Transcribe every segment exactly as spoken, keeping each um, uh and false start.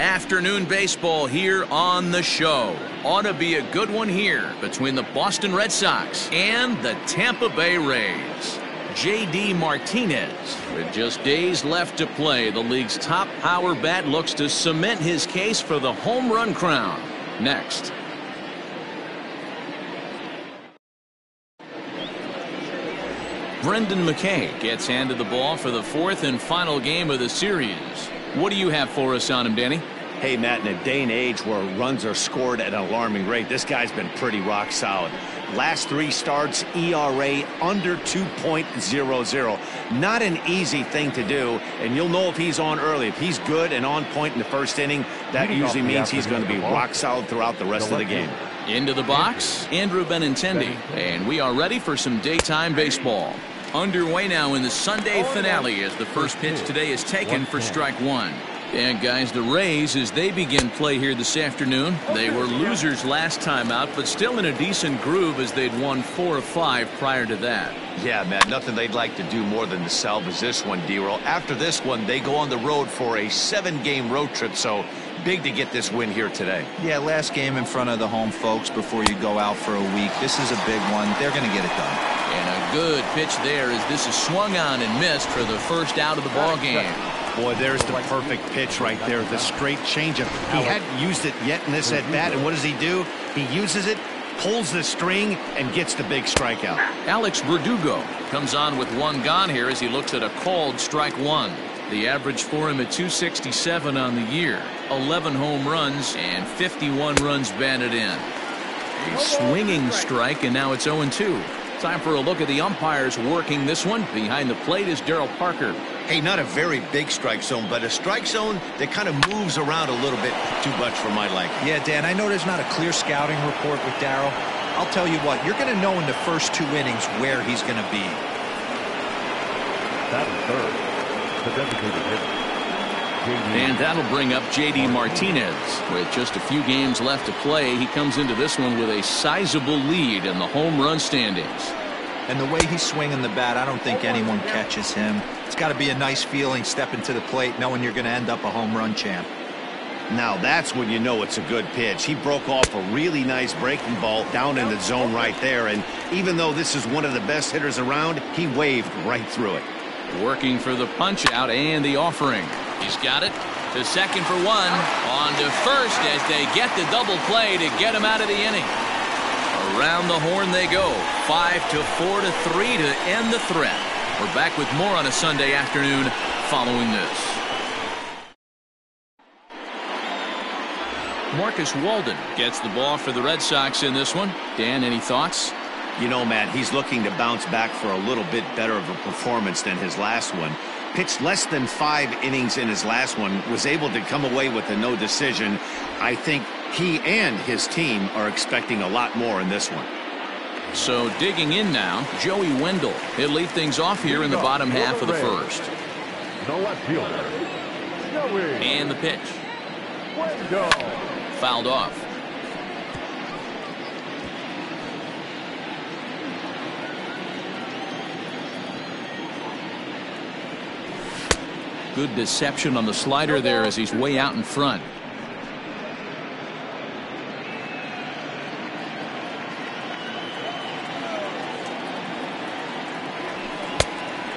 Afternoon baseball here on the show. Ought to be a good one here between the Boston Red Sox and the Tampa Bay Rays. J D. Martinez, with just days left to play, the league's top power bat looks to cement his case for the home run crown. Next. Brendan McKay gets handed the ball for the fourth and final game of the series. What do you have for us on him, Danny? Hey, Matt, in a day and age where runs are scored at an alarming rate, this guy's been pretty rock solid. Last three starts, E R A under two point oh oh. Not an easy thing to do, and you'll know if he's on early. If he's good and on point in the first inning, that usually means he's going to be rock solid throughout the rest of the game. Into the box, Andrew Benintendi, and we are ready for some daytime baseball. Underway now in the Sunday finale as the first pitch today is taken for strike one. And guys, the Rays, as they begin play here this afternoon, they were losers last time out, but still in a decent groove as they'd won four or five prior to that. Yeah, man, nothing they'd like to do more than to salvage this one, D-Roll. After this one, they go on the road for a seven-game road trip, so big to get this win here today. Yeah, last game in front of the home folks before you go out for a week. This is a big one. They're going to get it done. And a good pitch there as this is swung on and missed for the first out of the ball game. Boy, there's the perfect pitch right there, the straight changeup. He hadn't used it yet in this at-bat, and what does he do? He uses it, pulls the string, and gets the big strikeout. Alex Verdugo comes on with one gone here as he looks at a called strike one. The average for him at two sixty-seven on the year, eleven home runs, and fifty-one runs batted in. A swinging strike, and now it's oh and two. Time for a look at the umpires working this one. Behind the plate is Darryl Parker. Hey, not a very big strike zone, but a strike zone that kind of moves around a little bit too much for my liking. Yeah, Dan, I know there's not a clear scouting report with Darryl. I'll tell you what, you're going to know in the first two innings where he's going to be. That and third, the designated hitter. And that'll bring up J D. Martinez. With just a few games left to play, he comes into this one with a sizable lead in the home run standings. And the way he's swinging the bat, I don't think anyone catches him. It's got to be a nice feeling stepping to the plate knowing you're going to end up a home run champ. Now that's when you know it's a good pitch. He broke off a really nice breaking ball down in the zone right there. And even though this is one of the best hitters around, he waved right through it. Working for the punch out and the offering. He's got it to second for one. On to first as they get the double play to get him out of the inning. Around the horn they go. Five to four to three to end the threat. We're back with more on a Sunday afternoon following this. Marcus Walden gets the ball for the Red Sox in this one. Dan, any thoughts? You know, Matt, he's looking to bounce back for a little bit better of a performance than his last one. Pitched less than five innings in his last one, was able to come away with a no decision. I think he and his team are expecting a lot more in this one. So digging in now, Joey Wendle. He'll lead things off here in the bottom half of the first. The left fielder, Joey. And the pitch. Wendle. Fouled off. Good deception on the slider there as he's way out in front.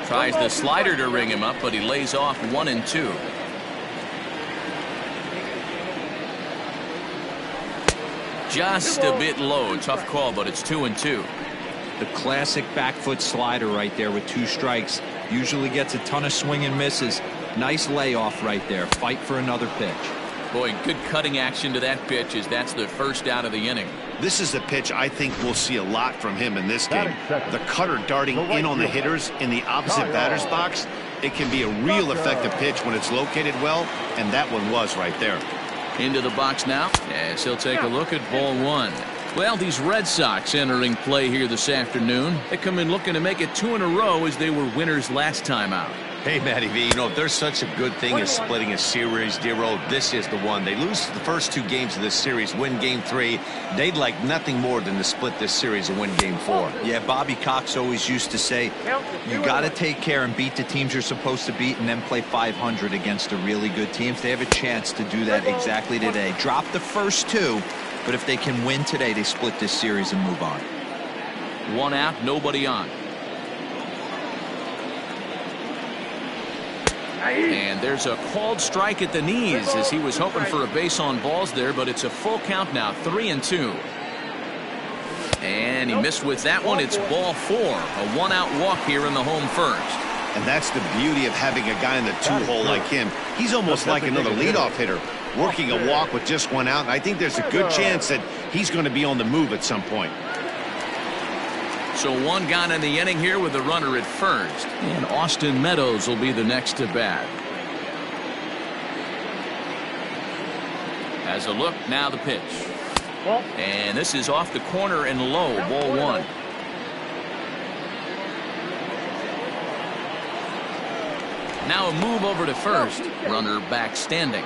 Tries the slider to ring him up, but he lays off one and two. Just a bit low. Tough call, but it's two and two. The classic back foot slider right there with two strikes. Usually gets a ton of swing and misses. Nice layoff right there. Fight for another pitch. Boy, good cutting action to that pitch as that's the first out of the inning. This is the pitch I think we'll see a lot from him in this game. The cutter darting in on the hitters in the opposite batter's box. It can be a real effective pitch when it's located well, and that one was right there. Into the box now as he'll take a look at ball one. Well, these Red Sox entering play here this afternoon. They come in looking to make it two in a row as they were winners last time out. Hey, Matty V, you know, if there's such a good thing as splitting a series, dear-o, this is the one. They lose the first two games of this series, win game three. They'd like nothing more than to split this series and win game four. Yeah, Bobby Cox always used to say, you got to take care and beat the teams you're supposed to beat and then play five hundred against the really good teams. They have a chance to do that exactly today. Drop the first two, but if they can win today, they split this series and move on. One out, nobody on. And there's a called strike at the knees as he was hoping for a base on balls there, but it's a full count now, three and two. And he missed with that one. It's ball four. A one-out walk here in the home first. And that's the beauty of having a guy in the two-hole like him. He's almost like another leadoff hitter, working a walk with just one out. And I think there's a good chance that he's going to be on the move at some point. So one gone in the inning here with the runner at first. And Austin Meadows will be the next to bat. Has a look, now the pitch. And this is off the corner and low, ball one. Now a move over to first. Runner back standing.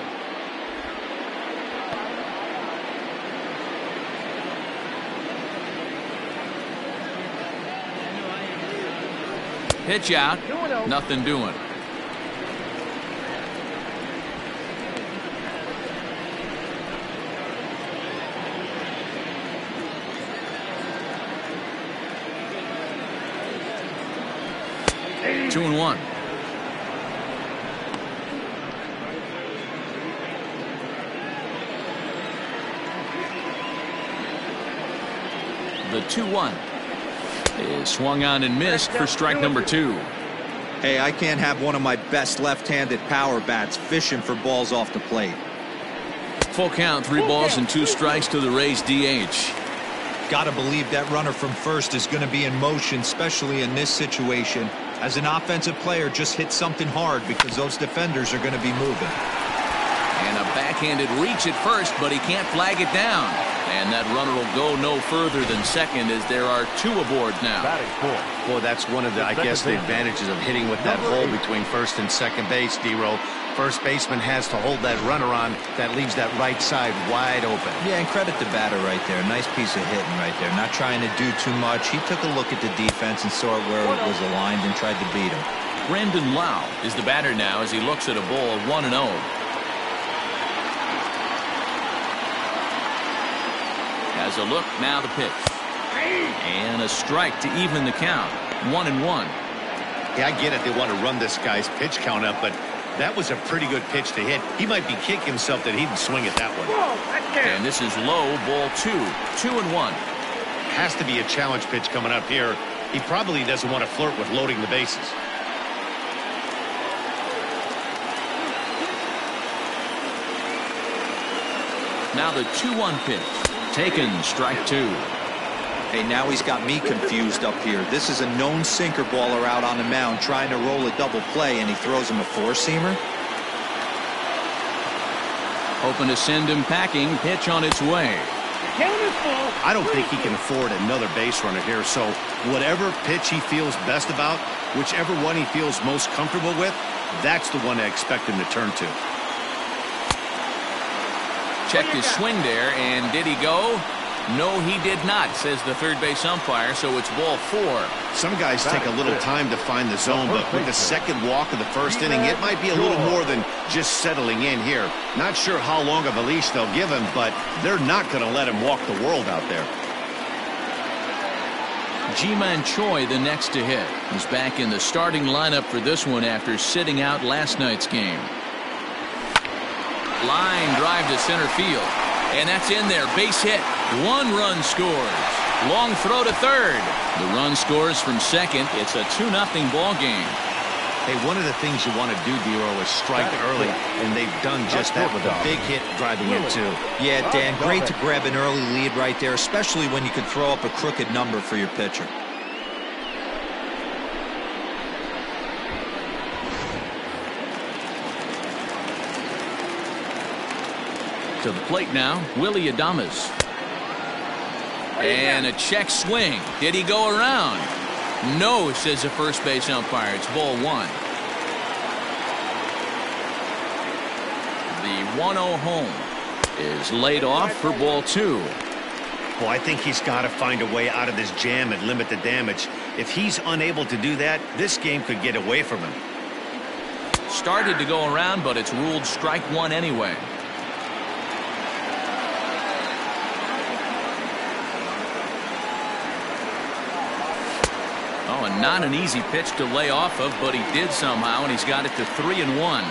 Pitch out, nothing doing. Two and one. The two one. Is swung on and missed for strike number two. Hey, I can't have one of my best left-handed power bats fishing for balls off the plate. Full count, three balls and two strikes to the Rays D H. Gotta believe that runner from first is going to be in motion, especially in this situation. As an offensive player, just hit something hard because those defenders are going to be moving. And a backhanded reach at first, but he can't flag it down. And that runner will go no further than second as there are two aboard now. Well, that's one of the, I guess, the advantages of hitting with that hole between first and second base, D-Roll. First baseman has to hold that runner on. That leaves that right side wide open. Yeah, and credit the batter right there. Nice piece of hitting right there. Not trying to do too much. He took a look at the defense and saw where it was aligned and tried to beat him. Brandon Lowe is the batter now as he looks at a ball of one and oh. As a look, now the pitch. And a strike to even the count. One and one. Yeah, I get it. They want to run this guy's pitch count up, but that was a pretty good pitch to hit. He might be kicking himself that he didn't swing at that one. Whoa, and this is low, ball two. Two and one. Has to be a challenge pitch coming up here. He probably doesn't want to flirt with loading the bases. Now the two one pitch. Taken, strike two. Hey, now he's got me confused up here. This is a known sinker baller out on the mound trying to roll a double play, and he throws him a four-seamer. Hoping to send him packing. Pitch on its way. I don't think he can afford another base runner here, so whatever pitch he feels best about, whichever one he feels most comfortable with, that's the one I expect him to turn to. Checked his swing there, and did he go? No, he did not, says the third base umpire, so it's ball four. Some guys take a little time to find the zone, but with the second walk of the first inning, it might be a little more than just settling in here. Not sure how long of a leash they'll give him, but they're not going to let him walk the world out there. G-Man Choi, the next to hit, is back in the starting lineup for this one after sitting out last night's game. Line drive to center field, and that's in there. Base hit. One run scores. Long throw to third. The run scores from second. It's a two nothing ball game. Hey, one of the things you want to do, D-Roll, is strike early, and they've done just that with a big hit driving in two. Yeah, Dan, great to grab an early lead right there, especially when you can throw up a crooked number for your pitcher. To the plate now, Willy Adames. And a check swing. Did he go around? No, says the first base umpire. It's ball one. the one oh home is laid off for ball two. Well, I think he's got to find a way out of this jam and limit the damage. If he's unable to do that, this game could get away from him. Started to go around, but it's ruled strike one anyway. Oh, and not an easy pitch to lay off of, but he did somehow, and he's got it to three and one.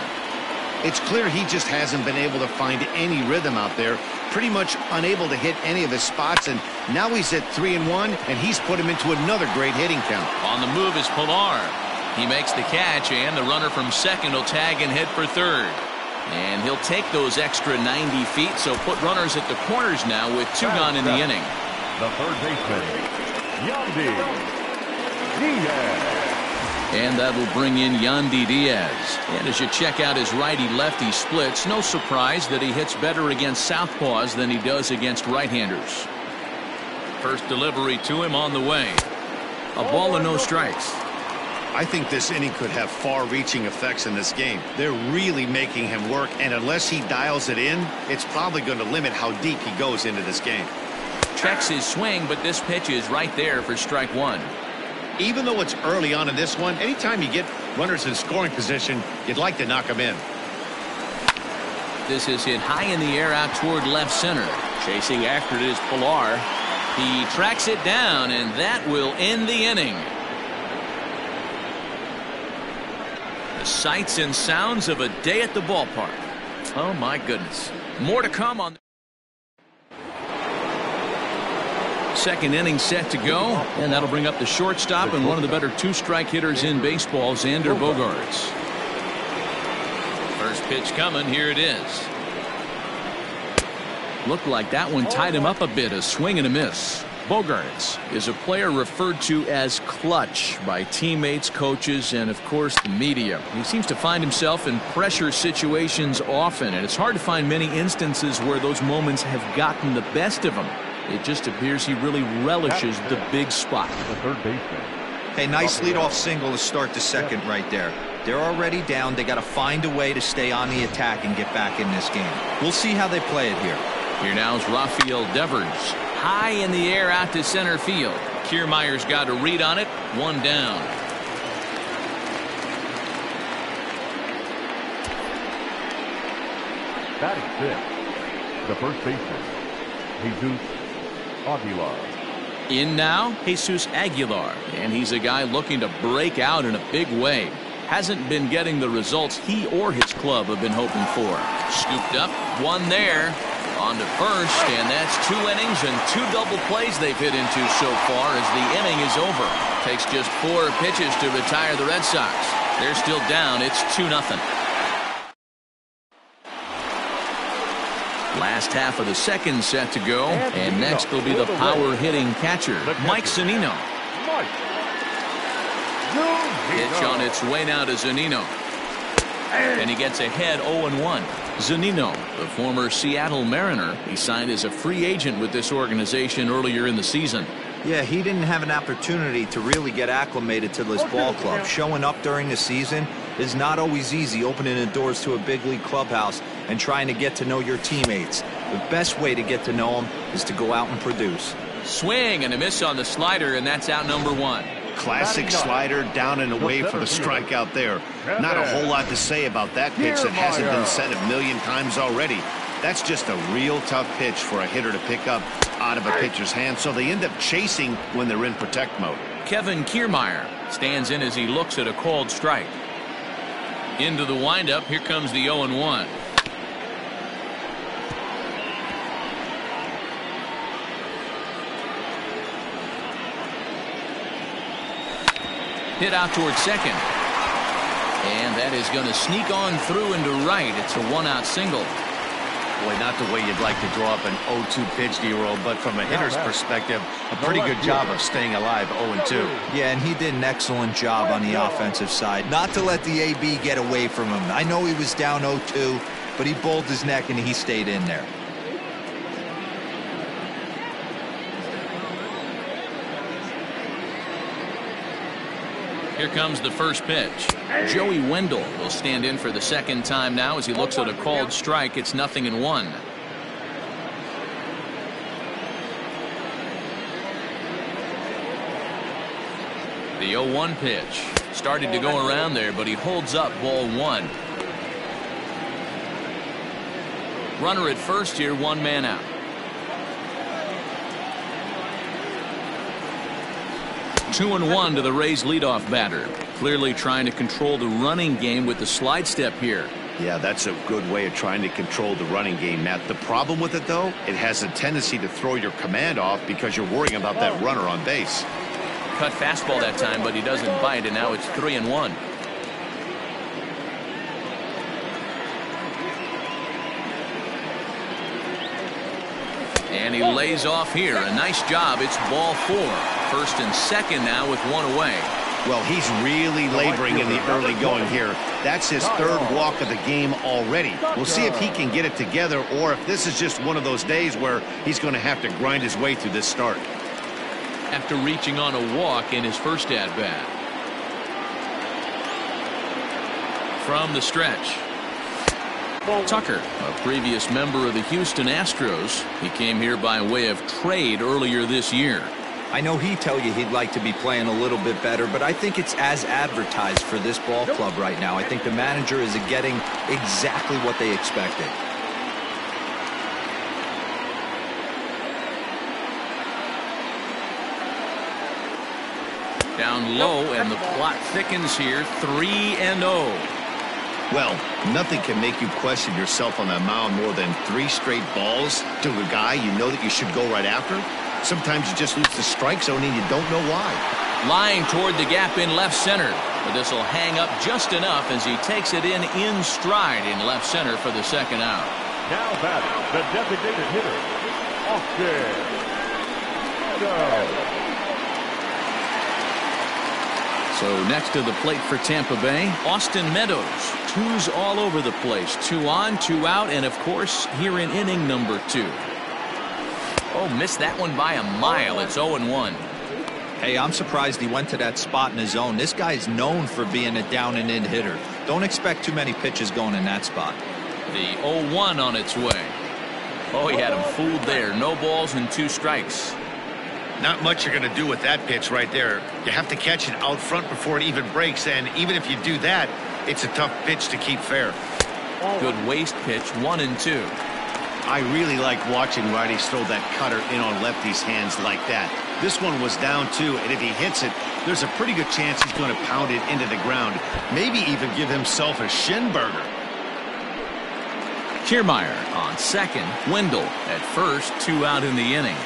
It's clear he just hasn't been able to find any rhythm out there. Pretty much unable to hit any of his spots, and now he's at three and one, and he's put him into another great hitting count. On the move is Pillar. He makes the catch, and the runner from second will tag and head for third. And he'll take those extra ninety feet, so put runners at the corners now with two gone in the inning. The third baseman, Yandy Diaz. And that'll bring in Yandy Diaz. And as you check out his righty-lefty splits, no surprise that he hits better against southpaws than he does against right-handers. First delivery to him on the way. A ball and no strikes. I think this inning could have far-reaching effects in this game. They're really making him work, and unless he dials it in, it's probably going to limit how deep he goes into this game. Checks his swing, but this pitch is right there for strike one. Even though it's early on in this one, anytime you get runners in scoring position, you'd like to knock them in. This is hit high in the air out toward left center. Chasing after it is Pillar. He tracks it down, and that will end the inning. Sights and sounds of a day at the ballpark. Oh my goodness. More to come on second inning set to go, and that'll bring up the shortstop and one of the better two strike hitters in baseball, Xander Bogaerts. First pitch coming, here it is. Looked like that one tied him up a bit, a swing and a miss. Bogaerts is a player referred to as clutch by teammates, coaches, and of course the media. He seems to find himself in pressure situations often, and it's hard to find many instances where those moments have gotten the best of him. It just appears he really relishes the big spot. The third baseman. Hey, nice leadoff single to start the second right there. They're already down. They got to find a way to stay on the attack and get back in this game. We'll see how they play it here. Here now is Rafael Devers. High in the air out to center field. Kiermaier's got a read on it. One down. That is fifth. The first baseman, Jesus Aguilar. In now, Jesus Aguilar. And he's a guy looking to break out in a big way. Hasn't been getting the results he or his club have been hoping for. Scooped up. One there. On to first, and that's two innings and two double plays they've hit into so far as the inning is over. Takes just four pitches to retire the Red Sox. They're still down. It's two nothing. Last half of the second set to go, and next will be the power-hitting catcher, Mike Zunino. Pitch on its way now to Zunino. And he gets ahead oh and one. Zunino, the former Seattle Mariner, he signed as a free agent with this organization earlier in the season. Yeah, he didn't have an opportunity to really get acclimated to this ball club. Showing up during the season is not always easy, opening the doors to a big league clubhouse and trying to get to know your teammates. The best way to get to know them is to go out and produce. Swing and a miss on the slider, and that's out number one. Classic slider down and away for the strikeout there. Not a whole lot to say about that pitch that hasn't been said a million times already. That's just a real tough pitch for a hitter to pick up out of a pitcher's hand, so they end up chasing when they're in protect mode. Kevin Kiermaier stands in as he looks at a called strike. Into the windup, here comes the oh and one. Hit out toward second. And that is going to sneak on through into right. It's a one-out single. Boy, not the way you'd like to draw up an oh two pitch, D-roll, but from a hitter's perspective, a pretty good job of staying alive oh and two. Yeah, and he did an excellent job on the offensive side. Not to let the A B get away from him. I know he was down oh two, but he bowled his neck and he stayed in there. Here comes the first pitch. Joey Wendle will stand in for the second time now as he looks at a called strike. It's nothing and one. The oh one pitch started to go around there, but he holds up ball one. Runner at first here, one man out. Two and one to the Rays leadoff batter. Clearly trying to control the running game with the slide step here. Yeah, that's a good way of trying to control the running game, Matt. The problem with it, though, it has a tendency to throw your command off because you're worrying about that runner on base. Cut fastball that time, but he doesn't bite, and now it's three and one. And he lays off here. A nice job. It's ball four. First and second now with one away. Well, he's really laboring in the early going here. That's his third walk of the game already. We'll see if he can get it together or if this is just one of those days where he's going to have to grind his way through this start. After reaching on a walk in his first at-bat. From the stretch. Tucker, a previous member of the Houston Astros. He came here by way of trade earlier this year. I know he'd tell you he'd like to be playing a little bit better, but I think it's as advertised for this ball club right now. I think the manager is getting exactly what they expected. Down low, and the plot thickens here, three and oh. Well, nothing can make you question yourself on that mound more than three straight balls to a guy you know that you should go right after. Sometimes you just lose the strike zone and you don't know why. Lying toward the gap in left center, but this will hang up just enough as he takes it in in stride in left center for the second out. Now batting, the designated hitter, Austin Meadows. So next to the plate for Tampa Bay, Austin Meadows. Twos all over the place. Two on, two out, and of course here in inning number two. Oh, missed that one by a mile. It's oh and one. Hey, I'm surprised he went to that spot in his zone. This guy's known for being a down and in hitter. Don't expect too many pitches going in that spot. The oh one on its way. Oh, he had him fooled there. No balls and two strikes. Not much you're going to do with that pitch right there. You have to catch it out front before it even breaks, and even if you do that, it's a tough pitch to keep fair. Good waste pitch, one and two. I really like watching righties throw that cutter in on lefties' hands like that. This one was down two, and if he hits it, there's a pretty good chance he's going to pound it into the ground, maybe even give himself a shin burger. Kiermaier on second, Wendle at first, two out in the inning.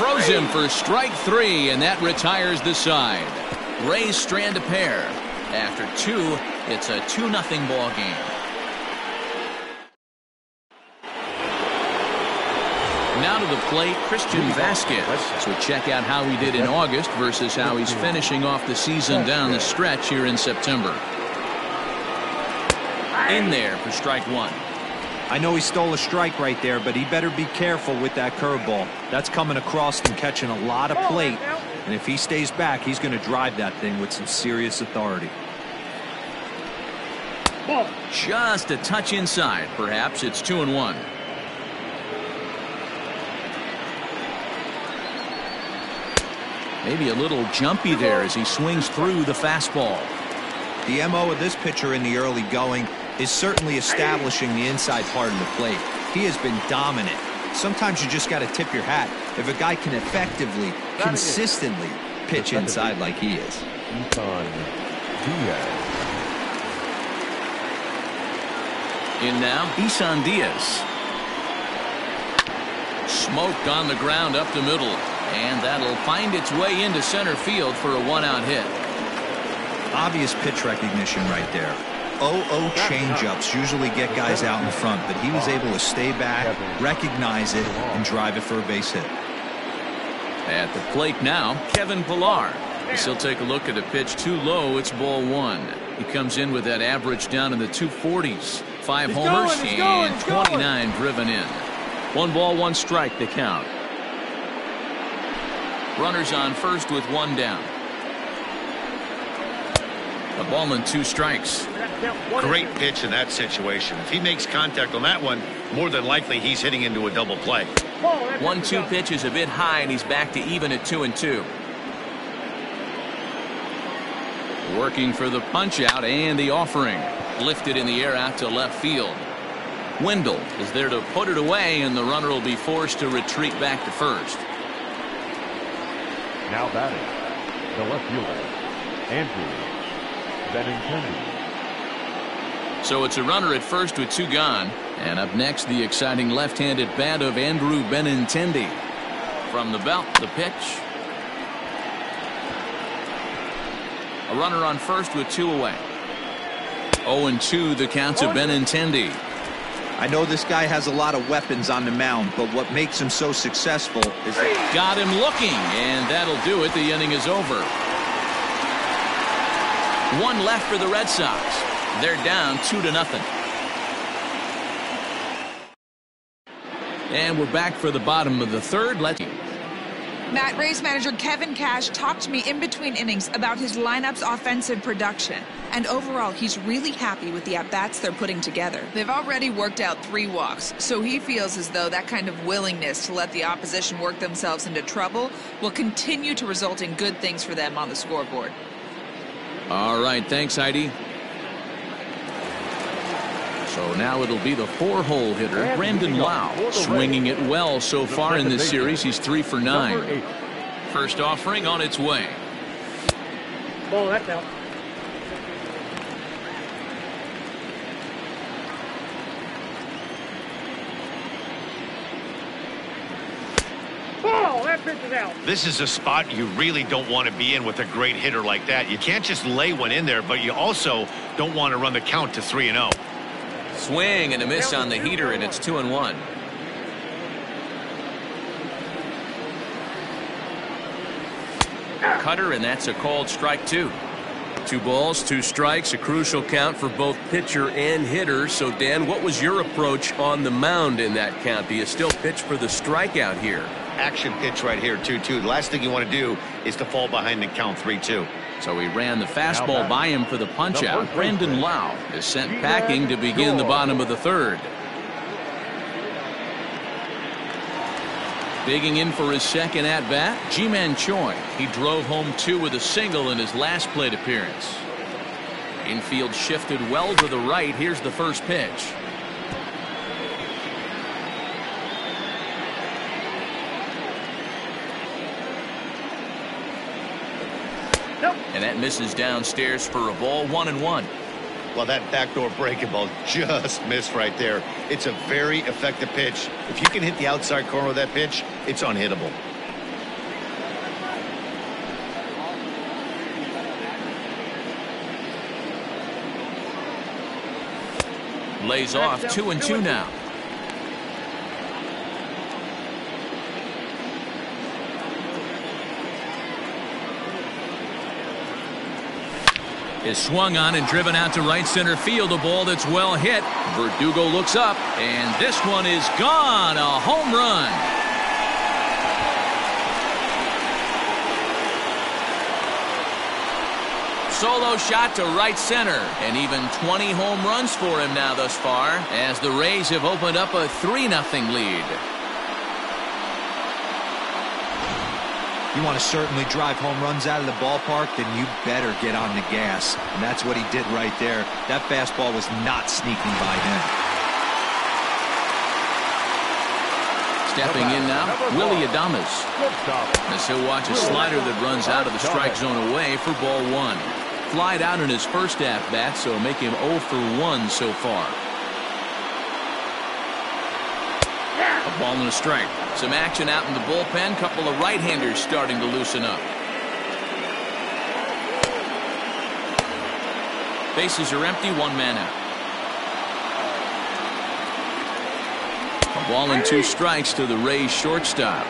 Throws him for strike three, and that retires the side. Rays strand a pair. After two, it's a two nothing ball game. Now to the plate, Christian Vasquez. So check out how he did in August versus how he's finishing off the season down the stretch here in September. In there for strike one. I know he stole a strike right there, but he better be careful with that curveball. That's coming across and catching a lot of plate. And if he stays back, he's going to drive that thing with some serious authority. Just a touch inside, perhaps. It's two and one. Maybe a little jumpy there as he swings through the fastball. The M O of this pitcher in the early going is certainly establishing the inside part of the plate. He has been dominant. Sometimes you just got to tip your hat if a guy can effectively, consistently pitch inside like he is. Isan Diaz. In now, Isan Diaz. Smoked on the ground up the middle. And that'll find its way into center field for a one-out hit. Obvious pitch recognition right there. oh oh change-ups usually get guys out in front, but he was able to stay back, recognize it, and drive it for a base hit. At the plate now, Kevin Pillar. He'll take a look at a pitch too low. It's ball one. He comes in with that average down in the two forties. Five homers and twenty-nine driven in. One ball, one strike, the count. Runners on first with one down. A ball and two strikes. Great pitch in that situation. If he makes contact on that one, more than likely he's hitting into a double play. one two pitch is a bit high, and he's back to even at two and two. Working for the punch out and the offering. Lifted in the air out to left field. Wendle is there to put it away, and the runner will be forced to retreat back to first. Now batting, the left fielder, Andrew Benintendi. So it's a runner at first with two gone, and up next the exciting left-handed bat of Andrew Benintendi. From the belt, the pitch. A runner on first with two away. oh and two the count to Benintendi. I know this guy has a lot of weapons on the mound, but what makes him so successful is that got him looking, and that'll do it. The inning is over. One left for the Red Sox. They're down two to nothing. And we're back for the bottom of the third. Let's. Matt, Rays manager Kevin Cash talked to me in between innings about his lineup's offensive production. And overall, he's really happy with the at-bats they're putting together. They've already worked out three walks, so he feels as though that kind of willingness to let the opposition work themselves into trouble will continue to result in good things for them on the scoreboard. All right, thanks, Heidi. So now it'll be the four-hole hitter, Brandon Lowe, swinging it well so far in this series. He's three for nine. First offering on its way. Ball, that's out. This is a spot you really don't want to be in with a great hitter like that. You can't just lay one in there, but you also don't want to run the count to three and oh. Swing and a miss on the heater, and it's two and one. Cutter, and that's a called strike two. Two balls, two strikes, a crucial count for both pitcher and hitter. So, Dan, what was your approach on the mound in that count? Do you still pitch for the strikeout here? Action pitch right here, two two. The last thing you want to do is to fall behind the count three two. So he ran the fastball by him for the punch out. Brandon Lowe is sent packing to begin the bottom of the third. Digging in for his second at bat, G-Man Choi. He drove home two with a single in his last plate appearance. Infield shifted well to the right. Here's the first pitch. And that misses downstairs for a ball, one and one. Well, that backdoor breaking ball just missed right there. It's a very effective pitch. If you can hit the outside corner of that pitch, it's unhittable. Lays off, two and two now. Is swung on and driven out to right center field. A ball that's well hit. Verdugo looks up, and this one is gone. A home run. Solo shot to right center, and even twenty home runs for him now thus far, as the Rays have opened up a three nothing lead. You want to certainly drive home runs out of the ballpark, then you better get on the gas. And that's what he did right there. That fastball was not sneaking by him. Stepping in now, Willy Adames. As he'll watch a slider that runs out of the strike zone away for ball one. Flied out in his first at-bat, so make him oh for one so far. A ball and a strike. Some action out in the bullpen. Couple of right-handers starting to loosen up. Bases are empty. One man out. A ball and two strikes to the Rays shortstop.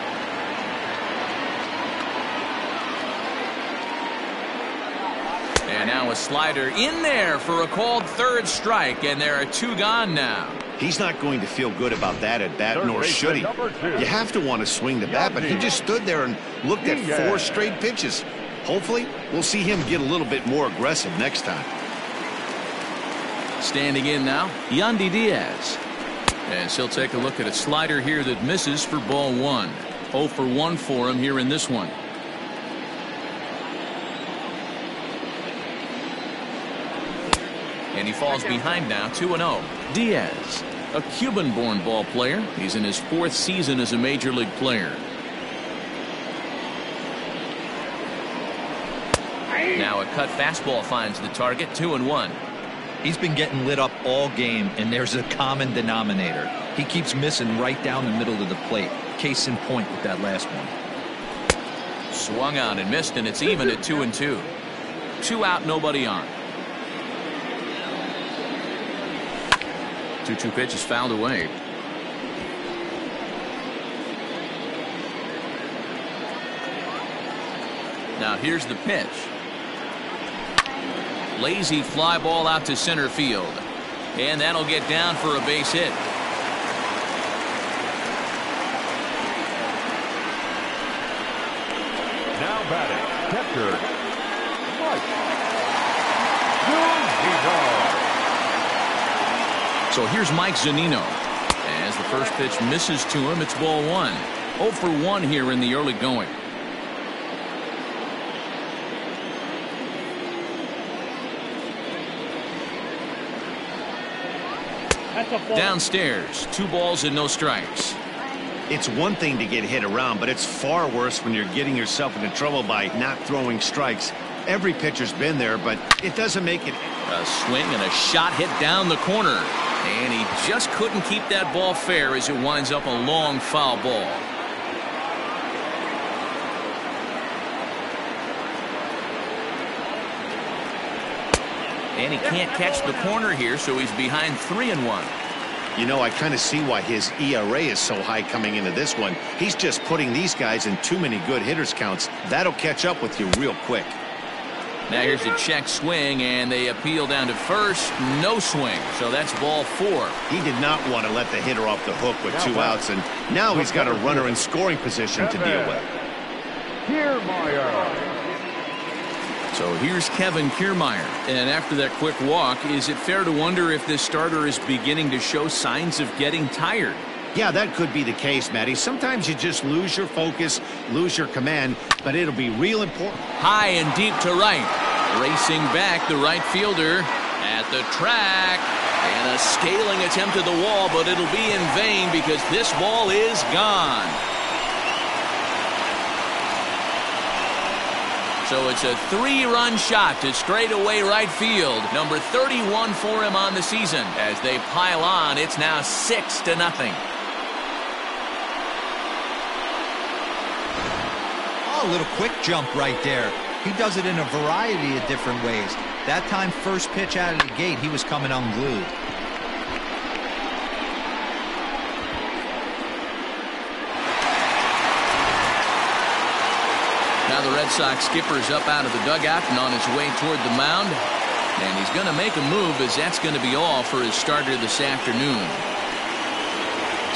And now Now a slider in there for a called third strike, and there are two gone now. He's not going to feel good about that at bat, nor should he. You have to want to swing the bat, but he just stood there and looked at four straight pitches. Hopefully, we'll see him get a little bit more aggressive next time. Standing in now, Yandy Diaz. And she'll take a look at a slider here that misses for ball one. oh for one for him here in this one. And he falls behind now, two and oh. Diaz, a Cuban-born ball player. He's in his fourth season as a major league player. Now a cut fastball finds the target, two and one. He's been getting lit up all game, and there's a common denominator. He keeps missing right down the middle of the plate. Case in point with that last one. Swung on and missed, and it's even at two and two. Two out, nobody on. two two pitch is fouled away. Now here's the pitch. Lazy fly ball out to center field, and that'll get down for a base hit. Now batting, Tucker. Mike Zunino. So here's Mike Zunino. As the first pitch misses to him, it's ball one. oh for one here in the early going. Downstairs, two balls and no strikes. It's one thing to get hit around, but it's far worse when you're getting yourself into trouble by not throwing strikes. Every pitcher's been there, but it doesn't make it. A swing and a shot hit down the corner, and he just couldn't keep that ball fair as it winds up a long foul ball. And he can't catch the corner here, so he's behind three and one. You know, I kind of see why his E R A is so high coming into this one. He's just putting these guys in too many good hitters counts. That'll catch up with you real quick. Now here's a check swing, and they appeal down to first. No swing, so that's ball four. He did not want to let the hitter off the hook with two outs, and now he's got a runner in scoring position to deal with. Kiermaier. So here's Kevin Kiermaier, and after that quick walk, is it fair to wonder if this starter is beginning to show signs of getting tired? Yeah, that could be the case, Matty. Sometimes you just lose your focus, lose your command, but it'll be real important. High and deep to right. Racing back, the right fielder at the track, and a scaling attempt at the wall, but it'll be in vain because this ball is gone. So it's a three-run shot to straightaway right field. Number thirty-one for him on the season. As they pile on, it's now six to nothing. Oh, a little quick jump right there. He does it in a variety of different ways. That time, first pitch out of the gate, he was coming unglued. Now the Red Sox skipper's up out of the dugout and on his way toward the mound. And he's going to make a move, as that's going to be all for his starter this afternoon.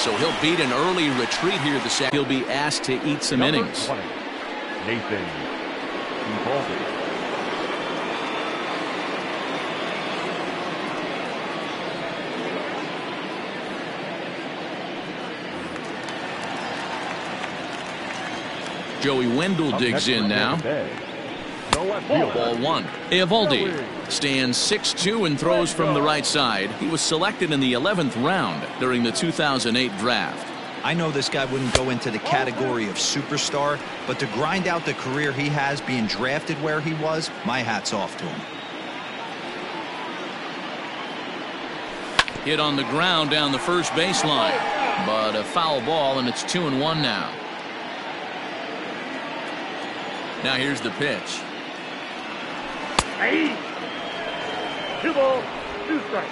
So he'll beat an early retreat here this afternoon. He'll be asked to eat some Number innings. twenty, Nathan Eovaldi. Joey Wendle digs in now. Ball one. Eovaldi stands six two and throws from the right side. He was selected in the eleventh round during the two thousand eight draft. I know this guy wouldn't go into the category of superstar, but to grind out the career he has being drafted where he was, my hat's off to him. Hit on the ground down the first baseline, but a foul ball, and it's two and one now. Now here's the pitch. Hey. Two balls, two strikes.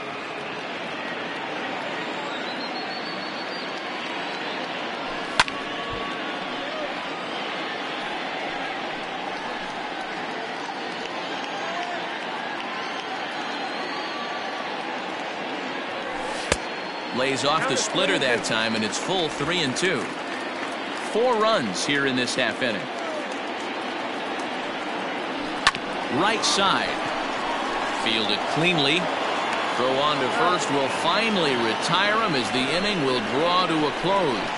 Lays off the splitter that time, and it's full three and two. Four runs here in this half inning. Right side. Fielded cleanly. Throw on to first will finally retire him as the inning will draw to a close.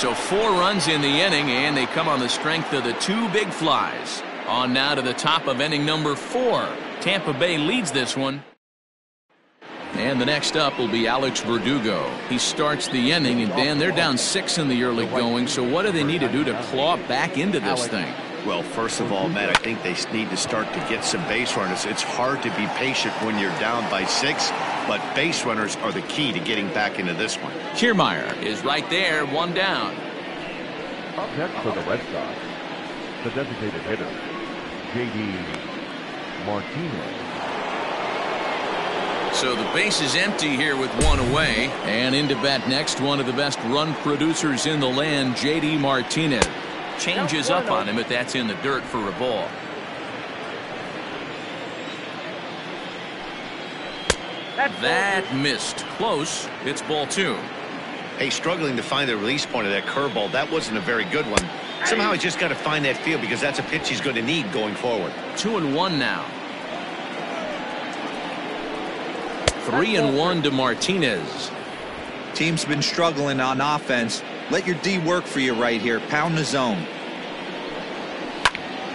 So four runs in the inning, and they come on the strength of the two big flies. On now to the top of inning number four. Tampa Bay leads this one. And the next up will be Alex Verdugo. He starts the inning, and Dan, they're down six in the early going, so what do they need to do to claw back into this thing? Well, first of all, Matt, I think they need to start to get some base runners. It's hard to be patient when you're down by six, but base runners are the key to getting back into this one. Kiermaier is right there, one down. Up next for the Red Sox, the designated hitter, J D. Martinez. So the base is empty here with one away, and into bat next, one of the best run producers in the land, J D. Martinez. Changes up on him, but that's in the dirt for a ball. That missed. Close. It's ball two. Hey, struggling to find the release point of that curveball. That wasn't a very good one. Somehow he's just got to find that feel, because that's a pitch he's going to need going forward. Two and one now. Three and one to Martinez. Team's been struggling on offense. Let your D work for you right here. Pound the zone.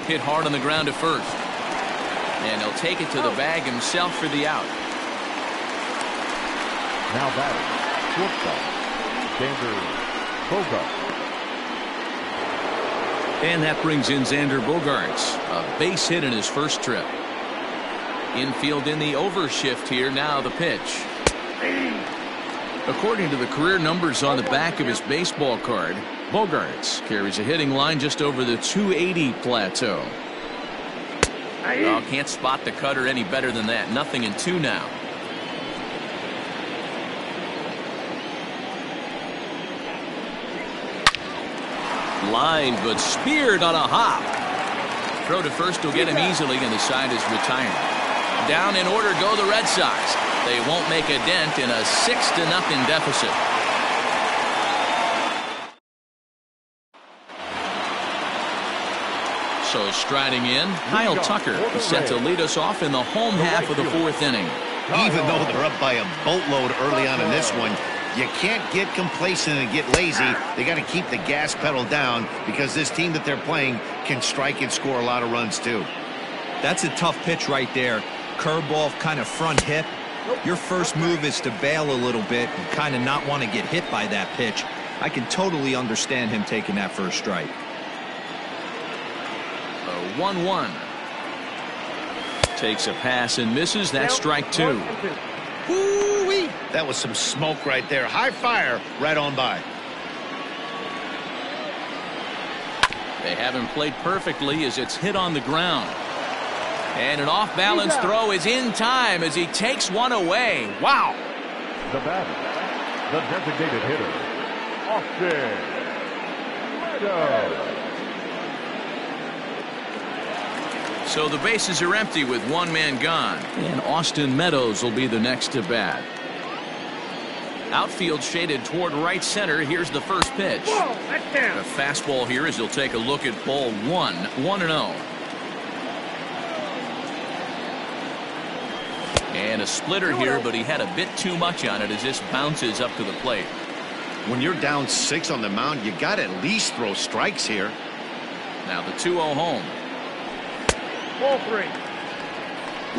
Hit hard on the ground to first. And he'll take it to the bag himself for the out. Now batting, shortstop, Xander Bogaerts. And that brings in Xander Bogaerts. A base hit in his first trip. Infield in the overshift here. Now the pitch. According to the career numbers on the back of his baseball card, Bogaerts carries a hitting line just over the two eighty plateau. Oh, can't spot the cutter any better than that. Nothing in two now. Lined but speared on a hop. Throw to first will get him easily, and the side is retired. Down in order go the Red Sox. They won't make a dent in a six to nothing deficit. So striding in, Kyle Tucker is set to lead us off in the home half of the fourth inning. Even though they're up by a boatload early on in this one, you can't get complacent and get lazy. They got to keep the gas pedal down, because this team that they're playing can strike and score a lot of runs too. That's a tough pitch right there. Curveball kind of front hip. Your first move is to bail a little bit and kind of not want to get hit by that pitch. I can totally understand him taking that first strike. A one one. Takes a pass and misses. That's strike two. Woo-wee. That was some smoke right there. High fire right on by. They haven't played perfectly as it's hit on the ground. And an off-balance throw is in time as he takes one away. Wow. The batter, the designated hitter, Austin Meadows. So the bases are empty with one man gone. And Austin Meadows will be the next to bat. Outfield shaded toward right center. Here's the first pitch. Whoa, that's down. The fastball here as he'll take a look at ball one. one and oh. And a splitter here, but he had a bit too much on it as this bounces up to the plate. When you're down six on the mound, you got to at least throw strikes here. Now the two oh home. Ball three.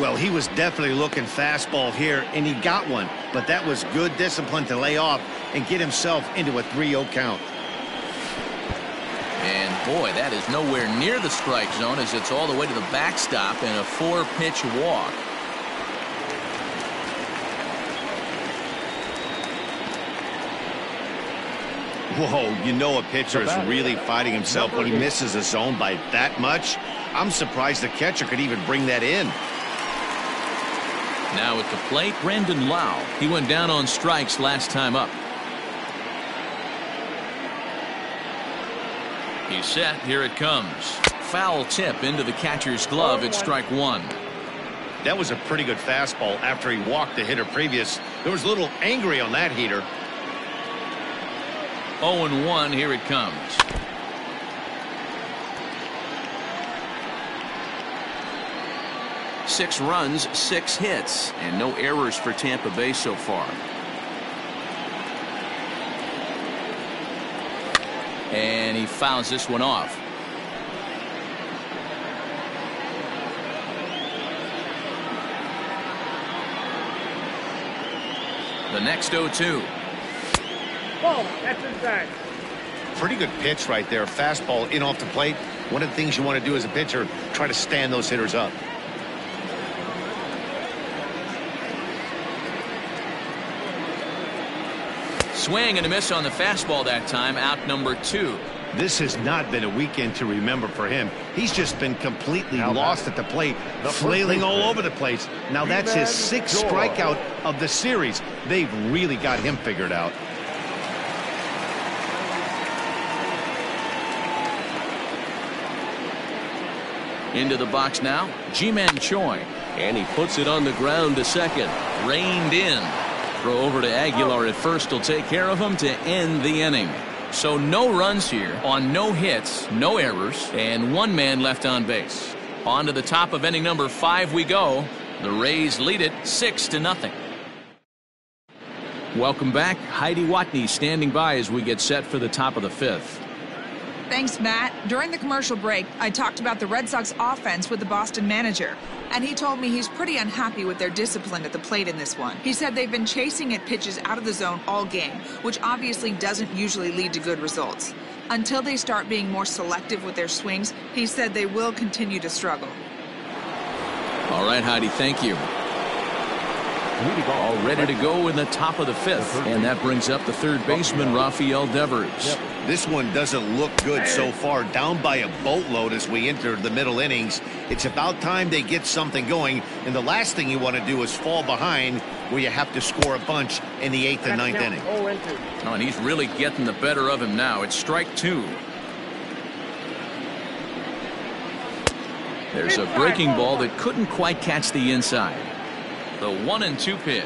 Well, he was definitely looking fastball here, and he got one. But that was good discipline to lay off and get himself into a three oh count. And boy, that is nowhere near the strike zone as it's all the way to the backstop and a four-pitch walk. Whoa, you know a pitcher is really fighting himself when he misses a zone by that much. I'm surprised the catcher could even bring that in. Now at the plate, Brandon Lowe. He went down on strikes last time up. He's set. Here it comes. Foul tip into the catcher's glove at strike one. That was a pretty good fastball after he walked the hitter previous. There was a little angry on that heater. oh and one. Here it comes. Six runs, six hits, and no errors for Tampa Bay so far. And he fouls this one off. The next oh two. Whoa, that's inside. Pretty good pitch right there. Fastball in off the plate. One of the things you want to do as a pitcher, try to stand those hitters up. Swing and a miss on the fastball that time. Out number two. This has not been a weekend to remember for him. He's just been completely now lost at the plate, the flailing all over the place. Now that's his sixth strikeout of the series. They've really got him figured out. Into the box now, G-Man Choi. And he puts it on the ground to second. Reined in. Throw over to Aguilar at first. He'll take care of him to end the inning. So no runs here on no hits, no errors, and one man left on base. On to the top of inning number five we go. The Rays lead it six to nothing. Welcome back. Heidi Watney standing by as we get set for the top of the fifth. Thanks, Matt. During the commercial break, I talked about the Red Sox offense with the Boston manager, and he told me he's pretty unhappy with their discipline at the plate in this one. He said they've been chasing at pitches out of the zone all game, which obviously doesn't usually lead to good results. Until they start being more selective with their swings, he said they will continue to struggle. All right, Heidi, thank you. All ready to go in the top of the fifth, and that brings up the third baseman, Rafael Devers. Yep. This one doesn't look good so far, down by a boatload as we enter the middle innings. It's about time they get something going, and the last thing you want to do is fall behind where you have to score a bunch in the eighth and ninth inning. Oh, and he's really getting the better of him now. It's strike two. There's a breaking ball that couldn't quite catch the inside. The one and two pitch.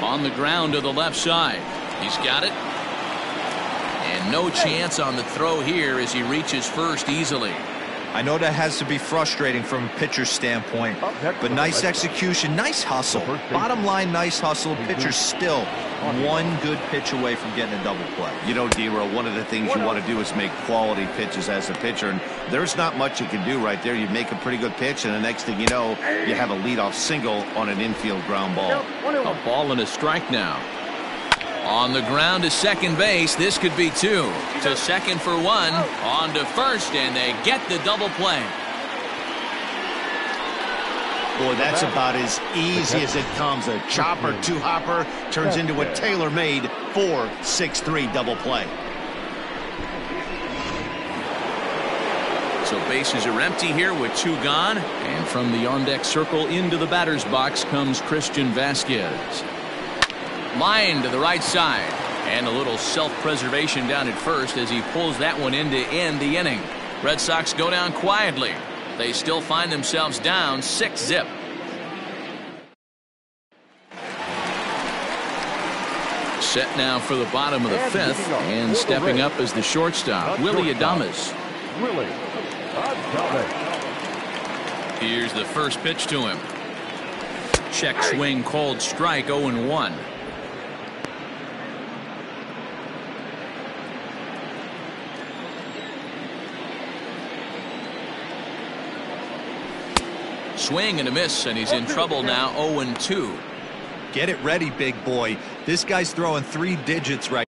On the ground to the left side. He's got it. And no chance on the throw here as he reaches first easily. I know that has to be frustrating from a pitcher's standpoint, but nice execution, nice hustle. Bottom line, nice hustle. Pitcher's still one good pitch away from getting a double play. You know, D-Row, one of the things you want to do is make quality pitches as a pitcher, and there's not much you can do right there. You make a pretty good pitch, and the next thing you know, you have a leadoff single on an infield ground ball. A ball and a strike now. On the ground to second base. This could be two. To second for one. On to first, and they get the double play. Boy, that's about as easy as it comes. A chopper, two hopper, turns into a tailor-made four six three double play. So bases are empty here with two gone. And from the on-deck circle into the batter's box comes Christian Vasquez. Line to the right side, and a little self-preservation down at first as he pulls that one in to end the inning. Red Sox go down quietly. They still find themselves down six zip. Set now for the bottom of the fifth, and stepping up is the shortstop, Willy Adames. Here's the first pitch to him. Check swing, cold strike, oh and one. Swing and a miss, and he's in trouble now. oh and two. Get it ready, big boy. This guy's throwing three digits right.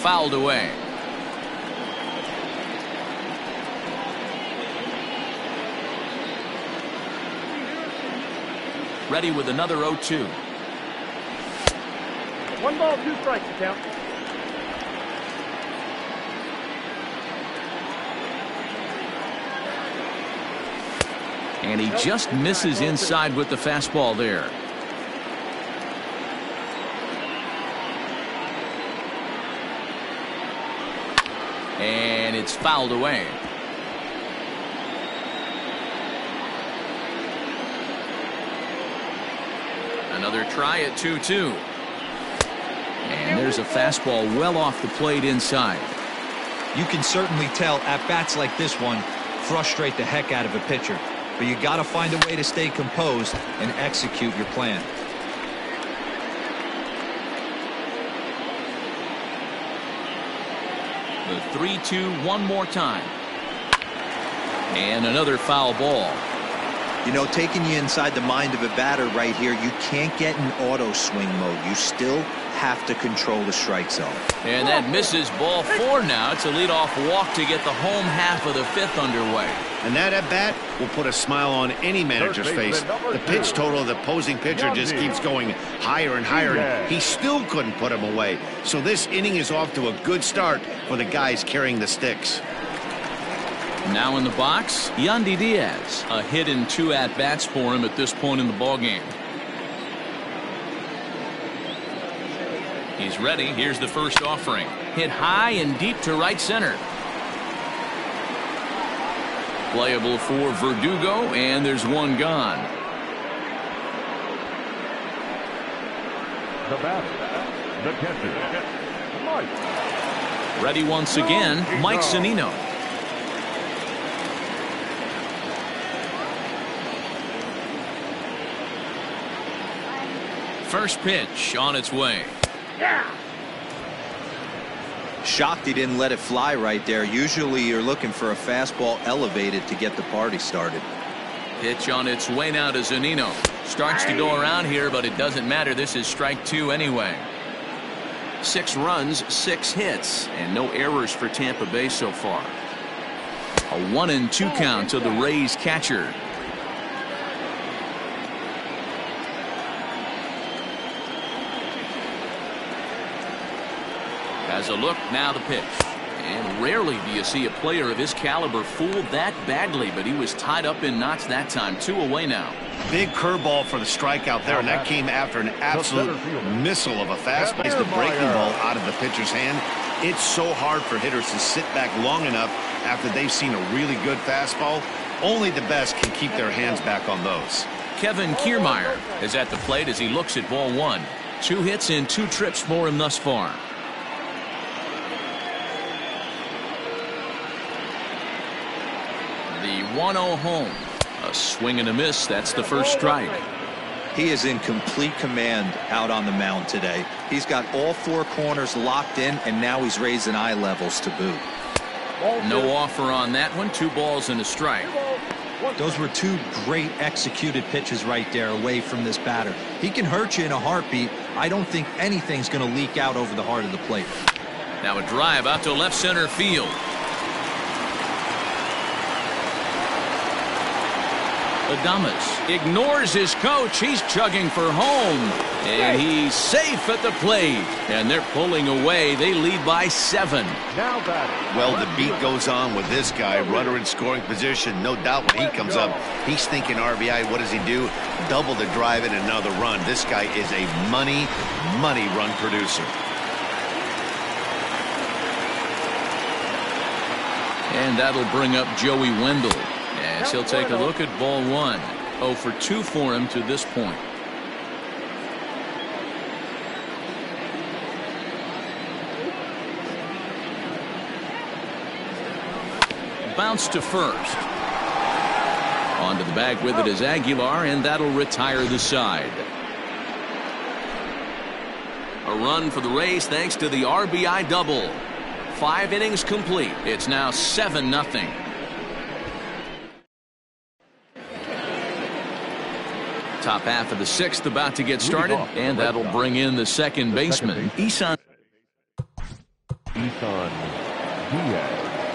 Fouled away. Ready with another oh two. One ball, two strikes, count. And he just misses inside with the fastball there. And it's fouled away. Another try at two two. And there's a fastball well off the plate inside. You can certainly tell at-bats like this one frustrate the heck out of a pitcher. But you got to find a way to stay composed and execute your plan. The three two one more time. And another foul ball. You know, taking you inside the mind of a batter right here, you can't get in auto swing mode. You still have to control the strike zone. And that misses ball four now. It's a leadoff walk to get the home half of the fifth underway. And that at bat will put a smile on any manager's face. The pitch total of the opposing pitcher just keeps going higher and higher. And he still couldn't put him away. So this inning is off to a good start for the guys carrying the sticks. Now in the box, Yandy Diaz. A hit and two at-bats for him at this point in the ballgame. He's ready. Here's the first offering. Hit high and deep to right center. Playable for Verdugo, and there's one gone. The batter, the catcher, Mike. Ready once again, Mike Zunino. First pitch on its way. Yeah. Shocked he didn't let it fly right there. Usually you're looking for a fastball elevated to get the party started. Pitch on its way now to Zunino. Starts to go around here, but it doesn't matter. This is strike two anyway. Six runs, six hits, and no errors for Tampa Bay so far. A one and two count to the Rays catcher. As a look, now the pitch. And rarely do you see a player of his caliber fool that badly, but he was tied up in knots that time. Two away now. Big curveball for the strikeout there, and that came after an absolute missile of a fastball. He's the breaking ball out of the pitcher's hand. It's so hard for hitters to sit back long enough after they've seen a really good fastball. Only the best can keep their hands back on those. Kevin Kiermaier is at the plate as he looks at ball one. Two hits and two trips for him thus far. The one oh home. A swing and a miss. That's the first strike. He is in complete command out on the mound today. He's got all four corners locked in, and now he's raising eye levels to boot. No offer on that one. Two balls and a strike. Those were two great executed pitches right there away from this batter. He can hurt you in a heartbeat. I don't think anything's going to leak out over the heart of the plate. Now a drive out to left center field. Adames ignores his coach. He's chugging for home, and he's safe at the plate. And they're pulling away. They lead by seven. Now batting. Well, the beat goes on with this guy. Runner in scoring position. No doubt when he comes up, he's thinking R B I. What does he do? Double the drive and another run. This guy is a money, money run producer. And that'll bring up Joey Wendle. As he'll take a look at ball one. oh for two for him to this point. Bounce to first. Onto the bag with it is Aguilar, and that'll retire the side. A run for the Rays thanks to the R B I double. Five innings complete. It's now seven nothing. Top half of the sixth about to get started, and that'll bring in the second baseman, Isan. Isan Diaz.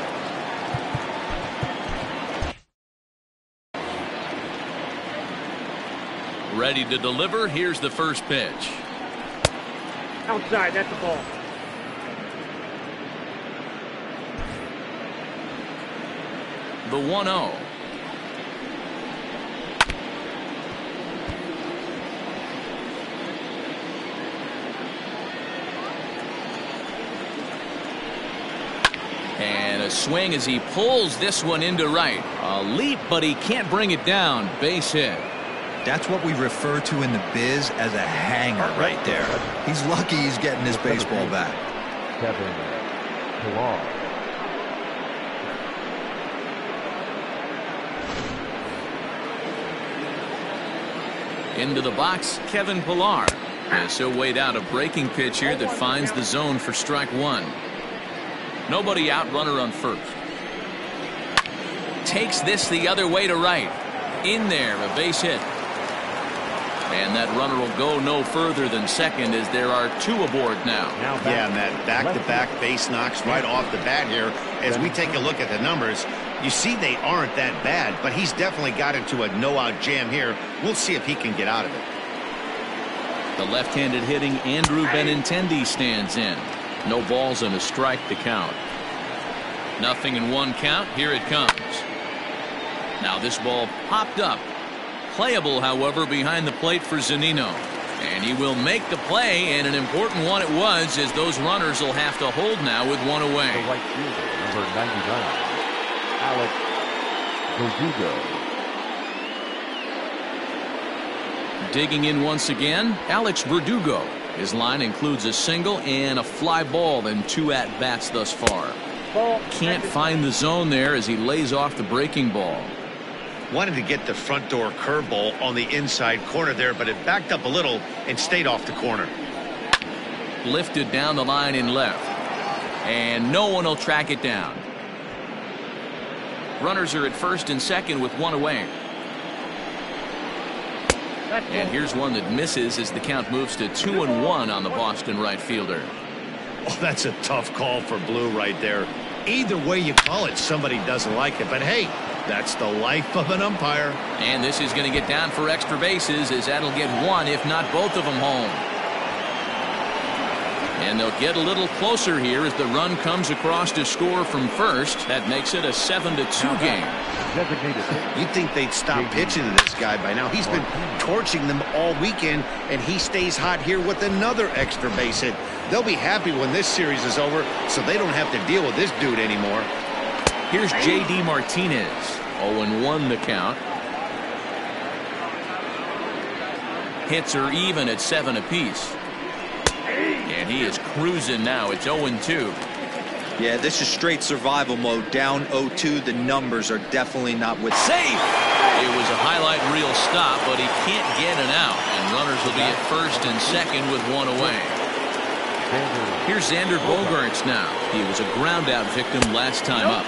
Ready to deliver. Here's the first pitch. Outside, that's the ball. The one oh. And a swing as he pulls this one into right. A leap, but he can't bring it down. Base hit. That's what we refer to in the biz as a hanger right there. He's lucky he's getting his baseball back. Kevin Pillar. Into the box, Kevin Pillar. And so weighed out a breaking pitch here that finds the zone for strike one. Nobody out, runner on first. Takes this the other way to right. In there, a base hit. And that runner will go no further than second, as there are two aboard now. Yeah, and that back-to-back base knocks right off the bat here. As we take a look at the numbers, you see they aren't that bad, but he's definitely got into a no-out jam here. We'll see if he can get out of it. The left-handed hitting Andrew Benintendi stands in. No balls and a strike to count. Nothing in one count. Here it comes. Now this ball popped up. Playable, however, behind the plate for Zunino. And he will make the play, and an important one it was, as those runners will have to hold now with one away. The right fielder, number ninety-nine, Alex Verdugo. Digging in once again, Alex Verdugo. His line includes a single and a fly ball in two at-bats thus far. Can't find the zone there as he lays off the breaking ball. Wanted to get the front door curveball on the inside corner there, but it backed up a little and stayed off the corner. Lifted down the line and left, and no one will track it down. Runners are at first and second with one away. And here's one that misses as the count moves to two and one on the Boston right fielder. Oh, that's a tough call for Blue right there. Either way you call it, somebody doesn't like it, but hey, that's the life of an umpire. And this is going to get down for extra bases, as that'll get one, if not both of them, home. And they'll get a little closer here as the run comes across to score from first. That makes it a seven to two game. You'd think they'd stop pitching to this guy by now. He's been torching them all weekend, and he stays hot here with another extra base hit. They'll be happy when this series is over, so they don't have to deal with this dude anymore. Here's J D. Martinez. oh and one the count. Hits are even at seven apiece. And he is cruising now. It's oh and two. Yeah, this is straight survival mode. Down oh two. The numbers are definitely not with. Safe! It was a highlight reel stop, but he can't get an out. And runners will be at first and second with one away. Here's Xander Bogaerts now. He was a ground-out victim last time up.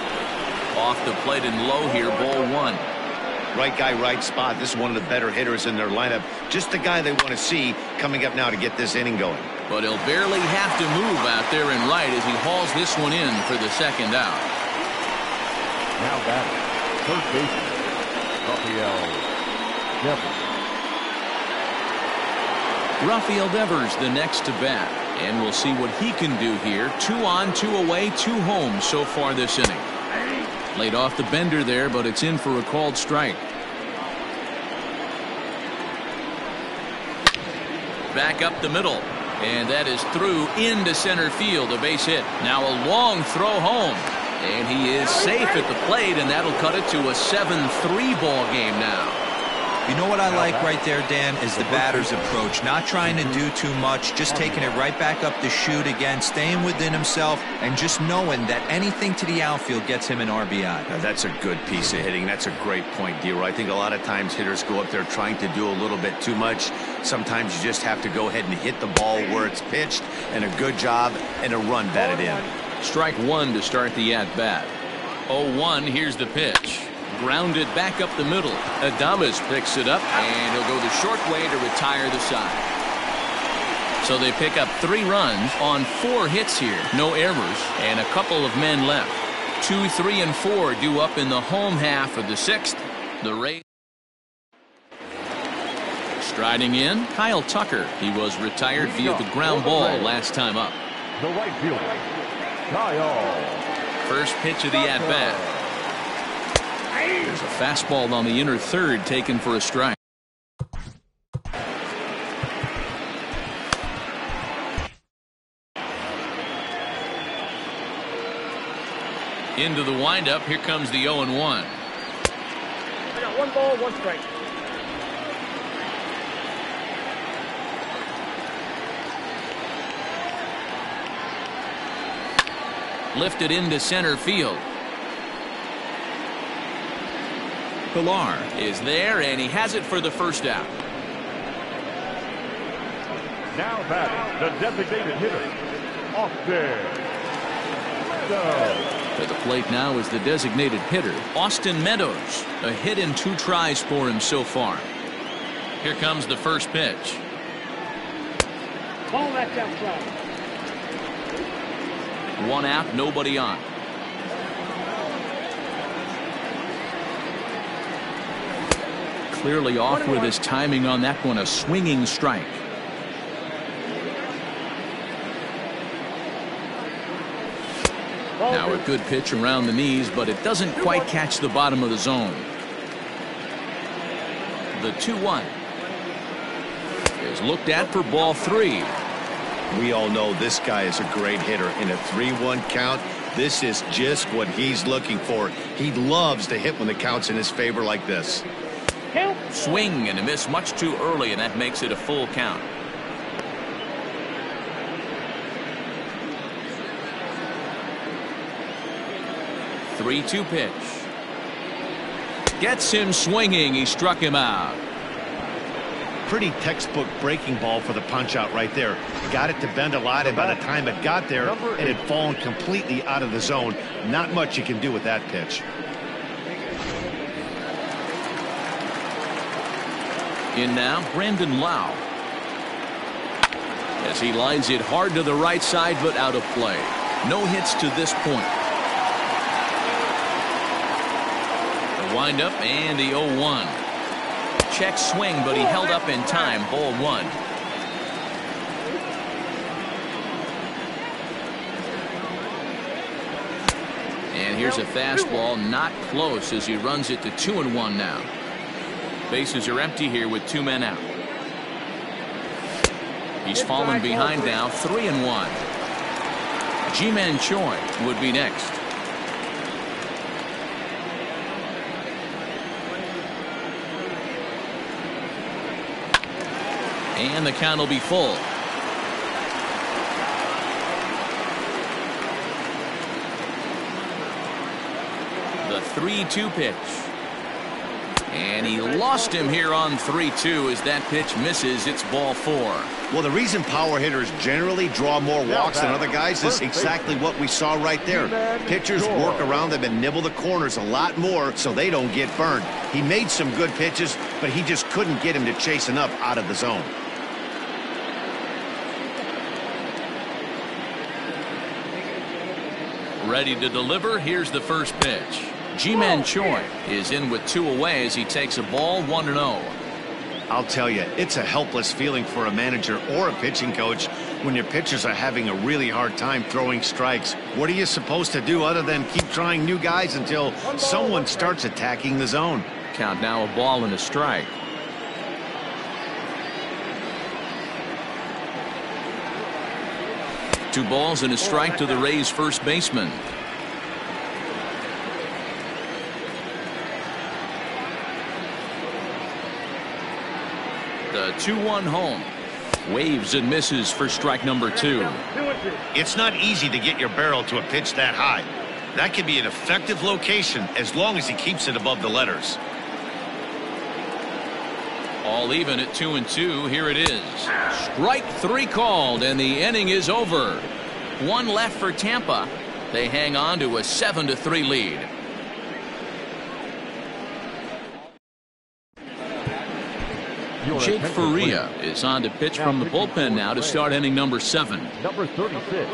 Off the plate and low here, ball one. Right guy, right spot. This is one of the better hitters in their lineup. Just the guy they want to see coming up now to get this inning going. But he'll barely have to move out there and right as he hauls this one in for the second out. Now batting, third baseman, Rafael Devers. Rafael Devers, the next to bat. And we'll see what he can do here. Two on, two away, two home so far this inning. Laid off the bender there, but it's in for a called strike. Back up the middle. And that is through into center field, a base hit. Now a long throw home. And he is safe at the plate, and that'll cut it to a seven three ball game now. You know what I like right there, Dan, is the batter's approach. Not trying to do too much, just taking it right back up the chute again, staying within himself, and just knowing that anything to the outfield gets him an R B I. Now, that's a good piece of hitting. That's a great point, D-Roy. I think a lot of times hitters go up there trying to do a little bit too much. Sometimes you just have to go ahead and hit the ball where it's pitched, and a good job, and a run batted in. Strike one to start the at-bat. oh one, here's the pitch. Grounded back up the middle. Adames picks it up, and he'll go the short way to retire the side. So they pick up three runs on four hits here. No errors, and a couple of men left. Two, three, and four due up in the home half of the sixth. The Rays. Striding in, Kyle Tucker. He was retired via the ground ball last time up. The right fielder, Kyle. First pitch of the at-bat. There's a fastball on the inner third taken for a strike. Into the windup. Here comes the oh and one. I got one ball, one strike. lifted into center field. Pillar is there, and he has it for the first out. Now batting, the designated hitter, Austin. To the plate now is the designated hitter, Austin Meadows. A hit in two tries for him so far. Here comes the first pitch. Ball that's outside. One out, nobody on. Clearly off with his timing on that one, a swinging strike. Now a good pitch around the knees, but it doesn't quite catch the bottom of the zone. The two one is looked at for ball three. We all know this guy is a great hitter. In a three one count, this is just what he's looking for. He loves to hit when the count's in his favor like this. Swing and a miss much too early, and that makes it a full count. three two pitch. Gets him swinging. He struck him out. Pretty textbook breaking ball for the punch out right there. Got it to bend a lot, and by the time it got there, it had fallen completely out of the zone. Not much you can do with that pitch. In now, Brandon Lowe, as he lines it hard to the right side, but out of play. No hits to this point. Wind up and the oh one. Check swing, but he held up in time. Ball one. And here's a fastball, not close, as he runs it to two and one now. Bases are empty here with two men out. He's fallen behind now, three and one. G-Man Choi would be next. And the count will be full. The three two pitch. And he lost him here on three two as that pitch misses. It's ball four. Well, the reason power hitters generally draw more walks than other guys is exactly what we saw right there. Pitchers work around them and nibble the corners a lot more so they don't get burned. He made some good pitches, but he just couldn't get him to chase enough out of the zone. Ready to deliver. Here's the first pitch. G-Man Choi is in with two away as he takes a ball, one and oh. I'll tell you, it's a helpless feeling for a manager or a pitching coach when your pitchers are having a really hard time throwing strikes. What are you supposed to do other than keep trying new guys until someone starts attacking the zone? Count now a ball and a strike. Two balls and a strike to the Rays' first baseman. The two one home. Waves and misses for strike number two. It's not easy to get your barrel to a pitch that high. That can be an effective location as long as he keeps it above the letters. All even at two and two. Here it is. Strike three called, and the inning is over. One left for Tampa. They hang on to a seven to three lead. Jake Faria is on to pitch from the bullpen now to start inning number seven. Number thirty-six.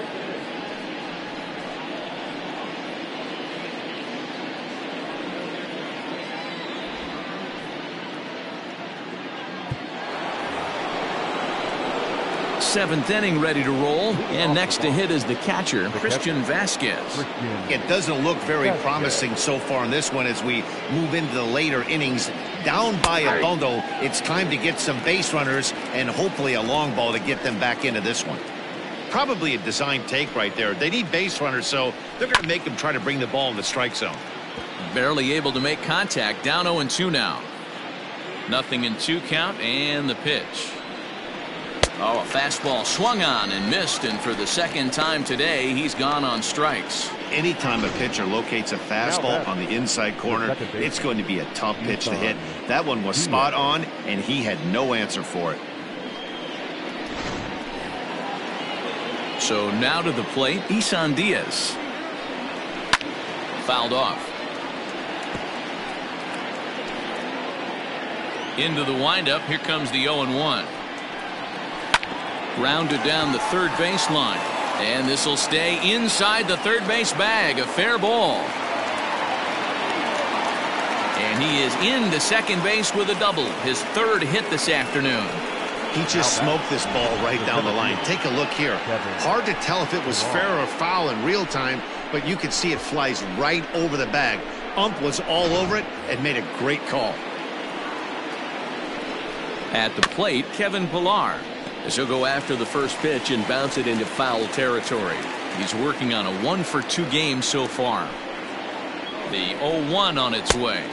Seventh inning ready to roll, and next to hit is the catcher, Christian Vasquez. It doesn't look very promising so far in this one as we move into the later innings. Down by a bundle, it's time to get some base runners and hopefully a long ball to get them back into this one. Probably a design take right there. They need base runners, so they're going to make them try to bring the ball in the strike zone. Barely able to make contact. Down oh and two now. Nothing in two count, and the pitch. Oh, a fastball swung on and missed, and for the second time today he's gone on strikes. Anytime a pitcher locates a fastball on the inside corner, it's going to be a tough pitch to hit. That one was spot on, and he had no answer for it. So now to the plate, Isan Diaz. Fouled off. Into the windup. Here comes the oh and one. Rounded down the third baseline, and this will stay inside the third base bag. A fair ball, and he is into second base with a double, his third hit this afternoon. He just smoked this ball right down the line. Take a look here. Hard to tell if it was fair or foul in real time, but you could see it flies right over the bag. Ump was all over it and made a great call. At the plate, Kevin Pillar. As he'll go after the first pitch and bounce it into foul territory. He's working on a one for two game so far. The oh one on its way.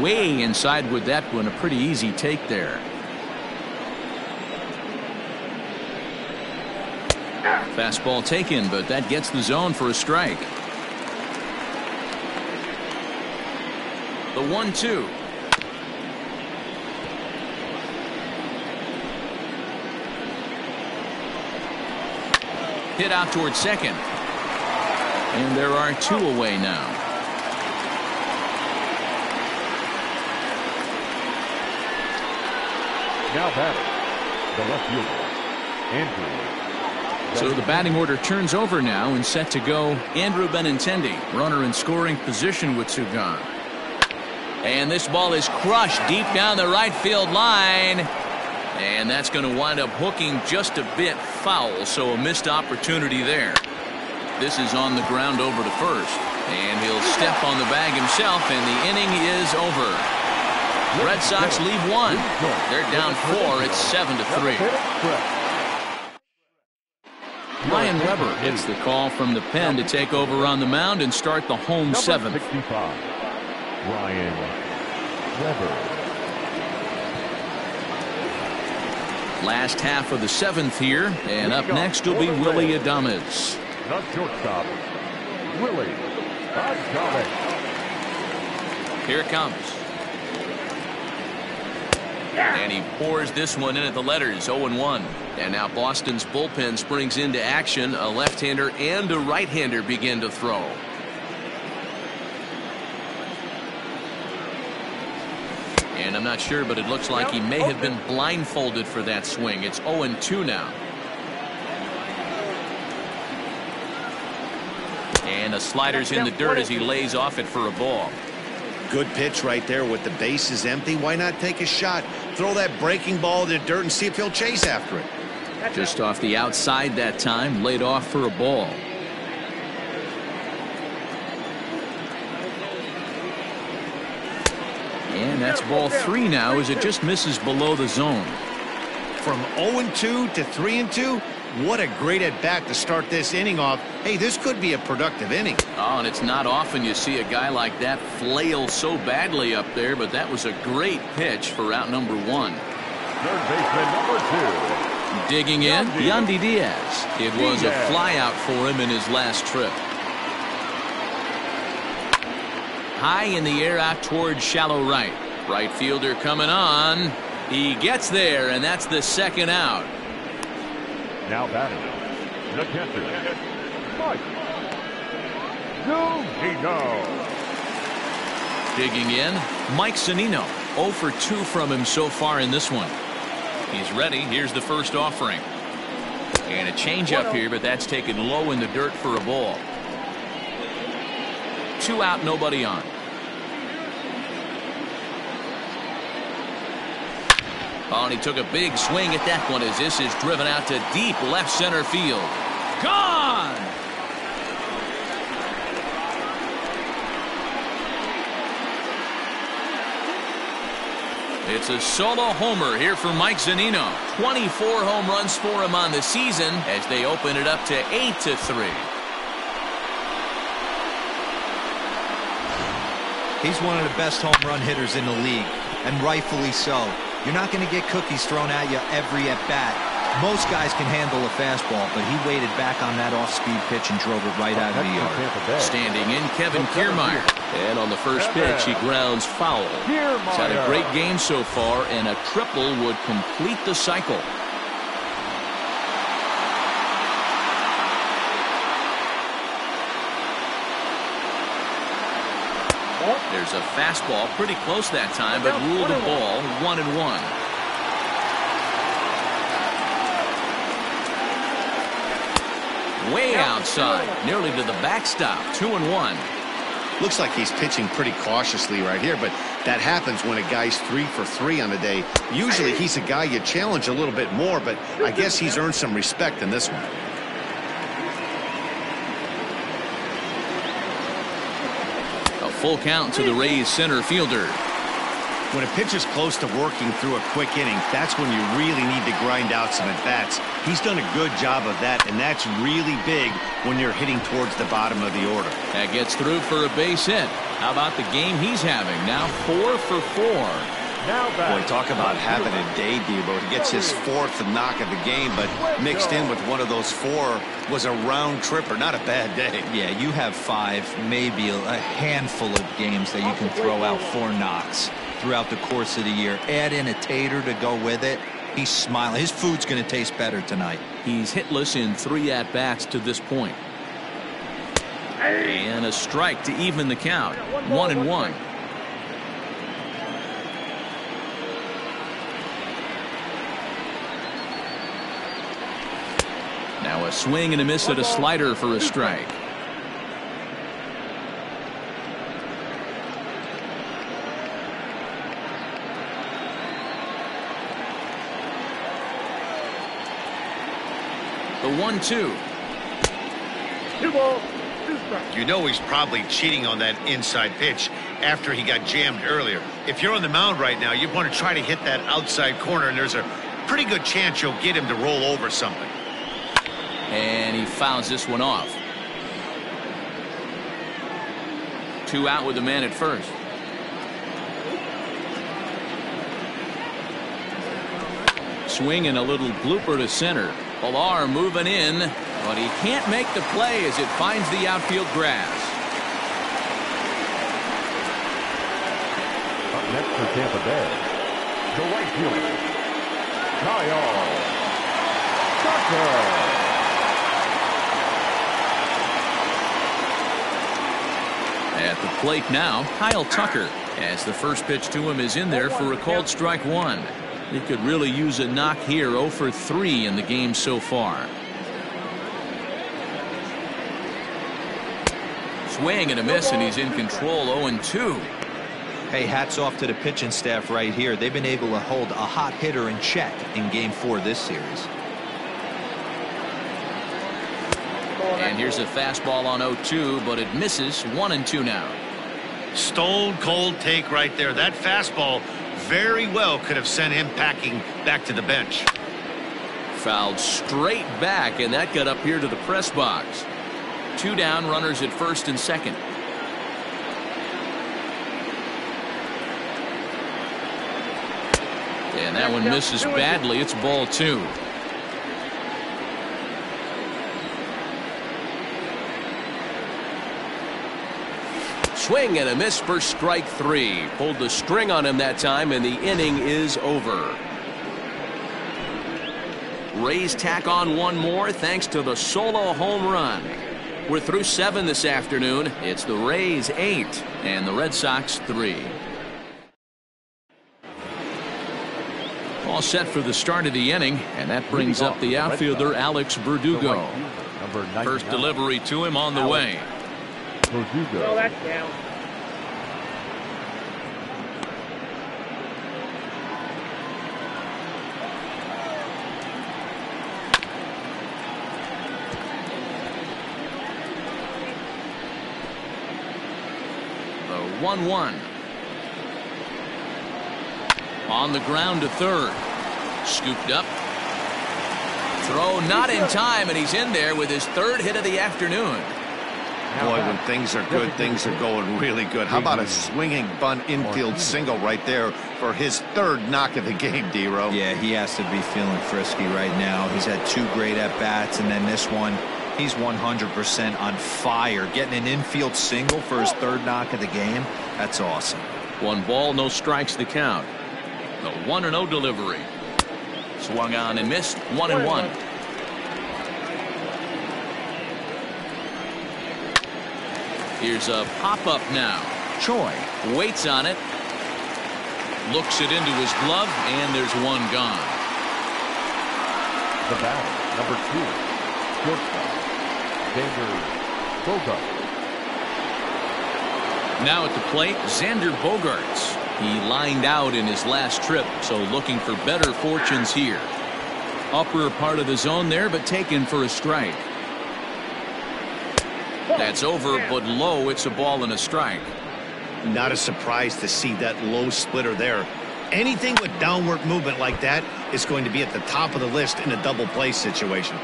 Way inside with that one. A pretty easy take there. Fastball taken, but that gets the zone for a strike. The one two. Hit out towards second. And there are two away now. Now batting, the left fielder, Andrew. So the batting order turns over now and set to go. Andrew Benintendi, runner in scoring position with two gone. And this ball is crushed deep down the right field line. And that's going to wind up hooking just a bit foul, so a missed opportunity there. This is on the ground over to first, and he'll step on the bag himself, and the inning is over. Red Sox lead one. They're down four. It's seven to three. Ryan Weber hits the call from the pen to take over on the mound and start the home seventh. Ryan Weber. Last half of the seventh here, and up next will be Willy Adames. The shortstop, Willy Adames. Here it comes. And he pours this one in at the letters, oh and one. And now Boston's bullpen springs into action. A left-hander and a right-hander begin to throw. And I'm not sure, but it looks like he may have been blindfolded for that swing. It's oh and two now. And a slider's in the dirt as he lays off it for a ball. Good pitch right there with the bases empty. Why not take a shot? Throw that breaking ball in the dirt and see if he'll chase after it. Just off the outside that time, laid off for a ball. And that's ball three now, as it just misses below the zone. From oh and two to three and two, what a great at-bat to start this inning off. Hey, this could be a productive inning. Oh, and it's not often you see a guy like that flail so badly up there, but that was a great pitch for out number one. Third baseman number two. Digging in, Yandy Diaz. It was a flyout for him in his last trip. High in the air out towards shallow right. Right fielder coming on. He gets there, and that's the second out. Now batting, the catcher, Mike Zunino. Digging in, Mike Zunino. oh for two from him so far in this one. He's ready. Here's the first offering. And a changeup here, but that's taken low in the dirt for a ball. Two out, nobody on. Oh, and he took a big swing at that one as this is driven out to deep left center field. Gone! It's a solo homer here for Mike Zunino. twenty-four home runs for him on the season as they open it up to eight to three. He's one of the best home run hitters in the league, and rightfully so. You're not going to get cookies thrown at you every at bat. Most guys can handle a fastball, but he waited back on that off-speed pitch and drove it right out of the yard. Standing in, Kevin Kiermaier. And on the first pitch, he grounds foul. He's had a great game so far, and a triple would complete the cycle. There's a fastball pretty close that time, but ruled a ball, one and one. Way outside, nearly to the backstop. Two and one. Looks like he's pitching pretty cautiously right here, but that happens when a guy's three for three on a day. Usually he's a guy you challenge a little bit more, but I guess he's earned some respect in this one. A full count to the Rays center fielder. When a pitcher's close to working through a quick inning, that's when you really need to grind out some at-bats. He's done a good job of that, and that's really big when you're hitting towards the bottom of the order. That gets through for a base hit. How about the game he's having? Now four for four. Now boy, talk about having a day, Debo. He gets his fourth knock of the game, but mixed in with one of those four was a round tripper. Not a bad day. Yeah, you have five, maybe a handful of games that you can throw out four knocks throughout the course of the year. Add in a tater to go with it. He's smiling. His food's going to taste better tonight. He's hitless in three at-bats to this point. And a strike to even the count. One and one. Now a swing and a miss at a slider for a strike. The one two. Two ball, two strike. You know he's probably cheating on that inside pitch after he got jammed earlier. If you're on the mound right now, you want to try to hit that outside corner, and there's a pretty good chance you'll get him to roll over something. And he fouls this one off. Two out with the man at first. Swing and a little blooper to center. Pillar moving in, but he can't make the play as it finds the outfield grass. Up next for Tampa Bay, the right fielder, Kyle Tucker. At the plate now, Kyle Tucker, as the first pitch to him is in there for a called strike one. He could really use a knock here. oh for three in the game so far. Swing and a miss, and he's in control. oh and two. Hey, hats off to the pitching staff right here. They've been able to hold a hot hitter in check in game four this series. And here's a fastball on oh two, but it misses. One and two now. Stone cold take right there. That fastball very well could have sent him packing back to the bench. Fouled straight back, and that got up here to the press box. Two down, runners at first and second. And that one misses badly. It's ball two. Swing and a miss for strike three. Pulled the string on him that time, and the inning is over. Rays tack on one more thanks to the solo home run. We're through seven this afternoon. It's the Rays eight and the Red Sox three. All set for the start of the inning, and that brings up the outfielder Alex Verdugo. First delivery to him on the way. Verdugo. Oh, that's down. The one one. On the ground to third. Scooped up. Throw not in time, and he's in there with his third hit of the afternoon. Boy, when things are good, things are going really good. How about a swinging bunt infield single right there for his third knock of the game, D-Row? Yeah, he has to be feeling frisky right now. He's had two great at-bats, and then this one, he's one hundred percent on fire. Getting an infield single for his third knock of the game, that's awesome. One ball, no strikes to count. The one and oh delivery. Swung on and missed, one and one. Here's a pop-up now. Choi waits on it. Looks it into his glove, and there's one gone. The batter, number two, shortstop, Xander Bogaerts. Now at the plate, Xander Bogaerts. He lined out in his last trip, so looking for better fortunes here. Upper part of the zone there, but taken for a strike. That's over, but low, it's a ball and a strike. Not a surprise to see that low splitter there. Anything with downward movement like that is going to be at the top of the list in a double play situation.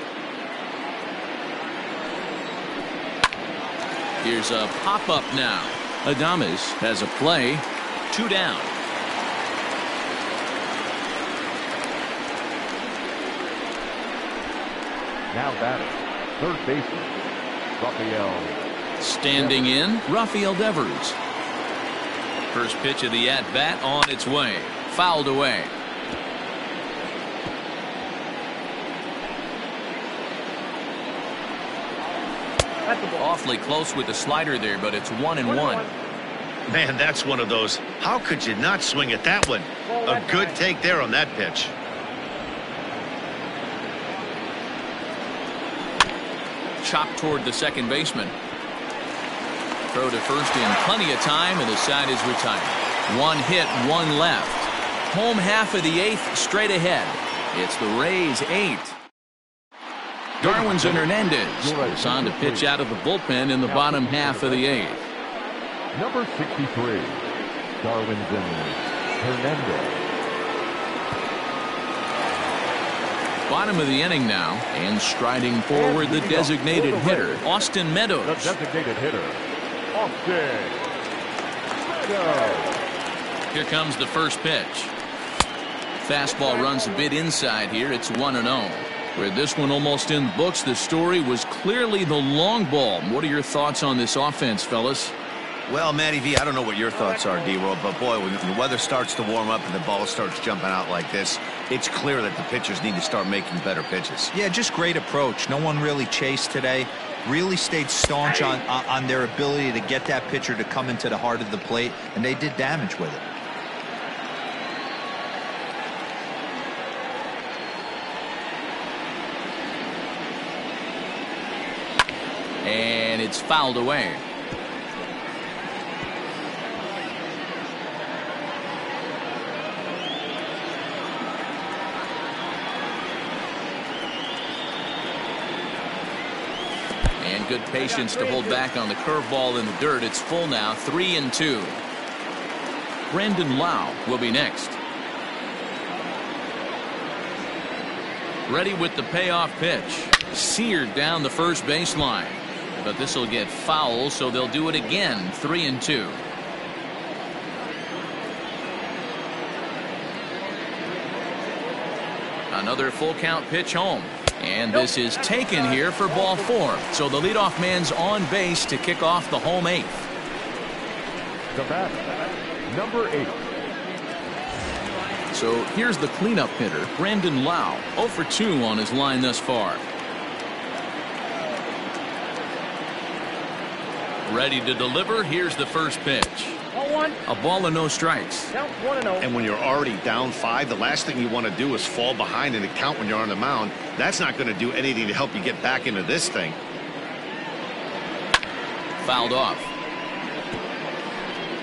Here's a pop-up now. Adames has a play. Two down. Now batting, third baseman, Rafael. Standing in, Rafael Devers. First pitch of the at-bat on its way. Fouled away. Awfully close with the slider there, but it's one and one. Man, that's one of those. How could you not swing at that one? A good take there on that pitch. Chopped toward the second baseman. Throw to first in plenty of time, and the side is retired. One hit, one left. Home half of the eighth, straight ahead. It's the Rays eight. Darwinzon Hernandez is on to pitch out of the bullpen in the bottom half of the eighth. Number sixty-three, Darwinzon Hernandez. Bottom of the inning now, and striding forward, the designated hitter, Austin Meadows. The designated hitter, Austin Meadows. Here comes the first pitch. Fastball runs a bit inside here. It's one and oh. Where this one almost in the books, the story was clearly the long ball. What are your thoughts on this offense, fellas? Well, Matty V, I don't know what your thoughts are, D-Roll, but boy, when the weather starts to warm up and the ball starts jumping out like this, it's clear that the pitchers need to start making better pitches. Yeah, just great approach. No one really chased today. Really stayed staunch on, uh, on their ability to get that pitcher to come into the heart of the plate, and they did damage with it. And it's fouled away. And good patience to hold back on the curveball in the dirt. It's full now, three and two. Brandon Lowe will be next. Ready with the payoff pitch. Seared down the first baseline. But this will get foul, so they'll do it again, three and two. Another full count pitch home. And this is taken here for ball four. So the leadoff man's on base to kick off the home eighth. The batter, number eight. So here's the cleanup hitter, Brandon Lowe, oh for two on his line thus far. Ready to deliver. Here's the first pitch. A ball and no strikes. And when you're already down five, the last thing you want to do is fall behind in the count when you're on the mound. That's not going to do anything to help you get back into this thing. Fouled off.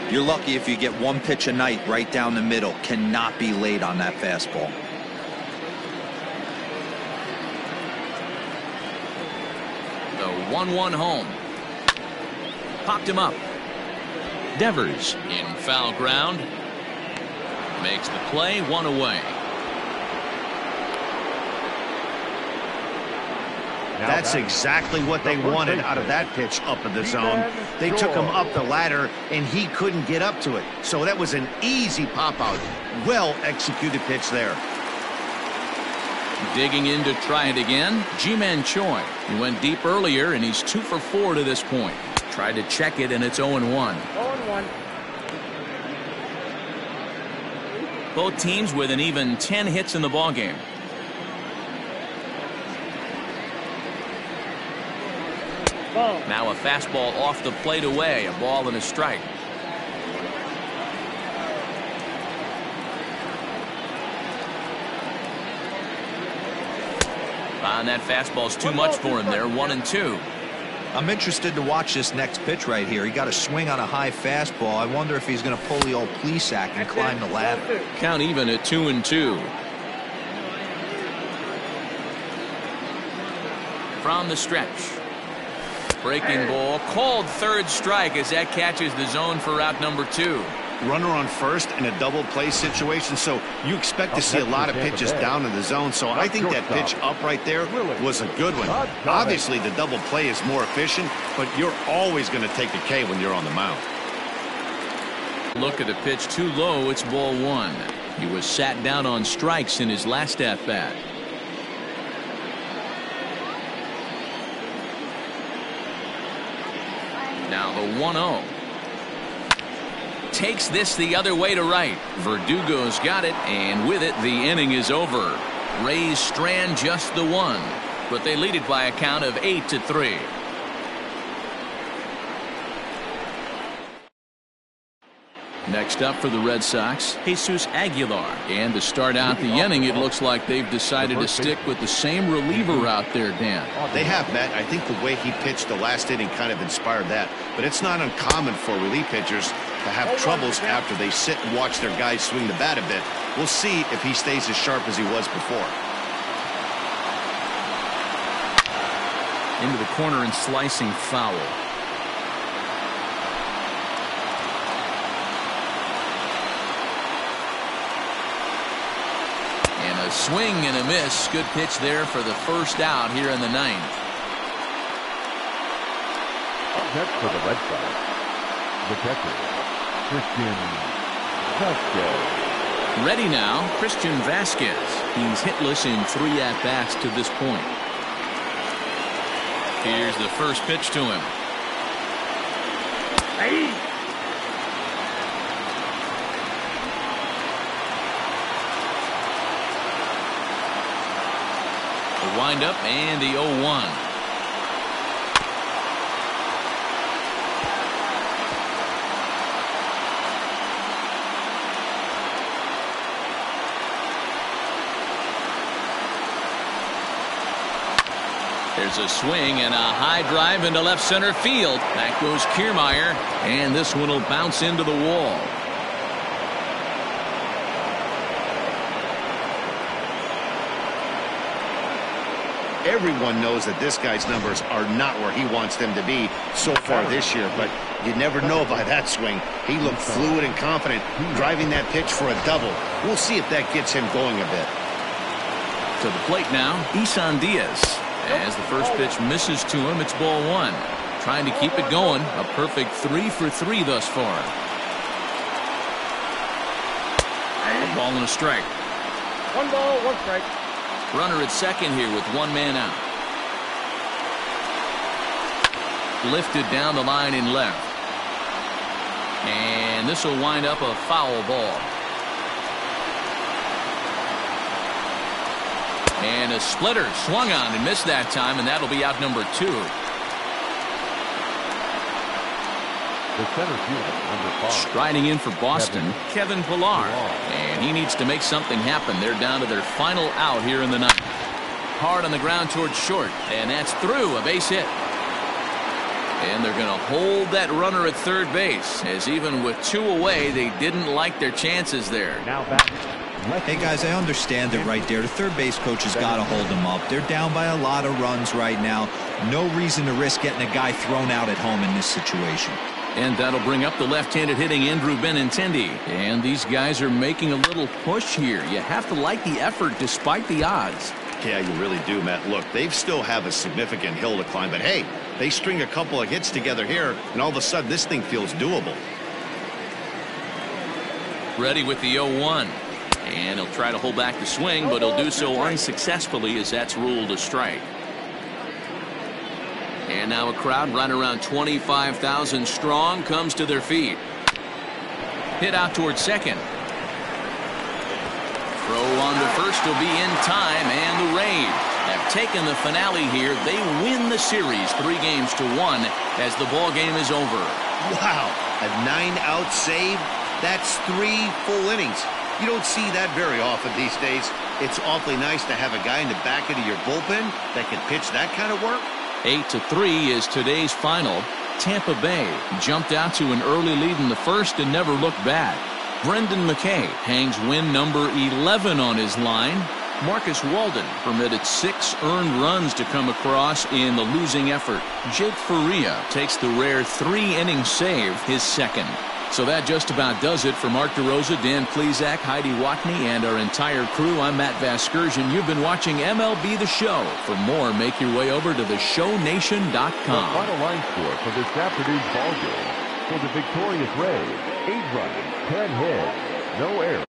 You're lucky if you get one pitch a night right down the middle. Cannot be late on that fastball. The one one home. Popped him up. Devers in foul ground. Makes the play, one away. That's exactly what they wanted out of that pitch up in the zone. They took him up the ladder, and he couldn't get up to it. So that was an easy pop-out. Well-executed pitch there. Digging in to try it again, G-Man Choi. He went deep earlier, and he's two for four to this point. Tried to check it, and it's oh and one. oh and one. Both teams with an even ten hits in the ballgame. Ball. Now a fastball off the plate away, a ball and a strike. On that fastball's too much for him there, one and two. I'm interested to watch this next pitch right here. He got a swing on a high fastball. I wonder if he's going to pull the old Plesac and climb the ladder. Count even at two and two. From the stretch. Breaking ball. Called third strike as that catches the zone for out number two. Runner on first in a double play situation, so you expect to see a lot of pitches down in the zone. So I think that pitch up right there was a good one. Obviously, the double play is more efficient, but you're always going to take a K when you're on the mound. Look at the pitch too low. It's ball one. He was sat down on strikes in his last at bat. Now the one oh. Takes this the other way to right. Verdugo's got it, and with it, the inning is over. Rays strand just the one, but they lead it by a count of eight to three. Next up for the Red Sox, Jesus Aguilar. And to start out the inning, it looks like they've decided to stick with the same reliever out there, Dan. They have, Matt. I think the way he pitched the last inning kind of inspired that. But it's not uncommon for relief pitchers to have troubles after they sit and watch their guys swing the bat a bit. We'll see if he stays as sharp as he was before. Into the corner and slicing foul. Swing and a miss. Good pitch there for the first out here in the ninth. Next for the Red Sox, the catcher, Christian Vasquez. Ready now, Christian Vasquez. He's hitless in three at-bats to this point. Here's the first pitch to him. Hey! Wind up and the oh one. There's a swing and a high drive into left center field. Back goes Kiermaier, and this one will bounce into the wall. Everyone knows that this guy's numbers are not where he wants them to be so far this year, but you never know by that swing. He looked fluid and confident driving that pitch for a double. We'll see if that gets him going a bit. To the plate now, Isan Diaz. As the first pitch misses to him, it's ball one. Trying to keep it going. A perfect three for three thus far. A ball and a strike. One ball, one strike. Runner at second here with one man out. Lifted down the line and left. And this will wind up a foul ball. And a splitter swung on and missed that time, and that'll be out number two. Striding in for Boston, Kevin Pillar, and he needs to make something happen. They're down to their final out here in the ninth. Hard on the ground towards short, and that's through, a base hit. And they're going to hold that runner at third base, as even with two away, they didn't like their chances there. Now back. Hey guys, I understand it right there. The third base coach has got to hold them up. They're down by a lot of runs right now. No reason to risk getting a guy thrown out at home in this situation. And that'll bring up the left-handed hitting Andrew Benintendi. And these guys are making a little push here. You have to like the effort despite the odds. Yeah, you really do, Matt. Look, they still have a significant hill to climb, but hey, they string a couple of hits together here, and all of a sudden this thing feels doable. Ready with the oh one. And he'll try to hold back the swing, but he'll do so unsuccessfully as that's ruled a strike. And now a crowd right around twenty-five thousand strong comes to their feet. Hit out towards second. Throw on to first will be in time, and the Rays have taken the finale here. They win the series three games to one as the ball game is over. Wow, a nine-out save. That's three full innings. You don't see that very often these days. It's awfully nice to have a guy in the back end of your bullpen that can pitch that kind of work. eight to three is today's final. Tampa Bay jumped out to an early lead in the first and never looked back. Brendan McKay hangs win number eleven on his line. Marcus Walden permitted six earned runs to come across in the losing effort. Jake Faria takes the rare three-inning save, his second. So that just about does it for Mark DeRosa, Dan Plesac, Heidi Watney, and our entire crew. I'm Matt Vasgersian. You've been watching M L B The Show. For more, make your way over to the show nation dot com. The final line score for this afternoon's ball game: for the victorious Rays, eight runs, ten hits, no errors.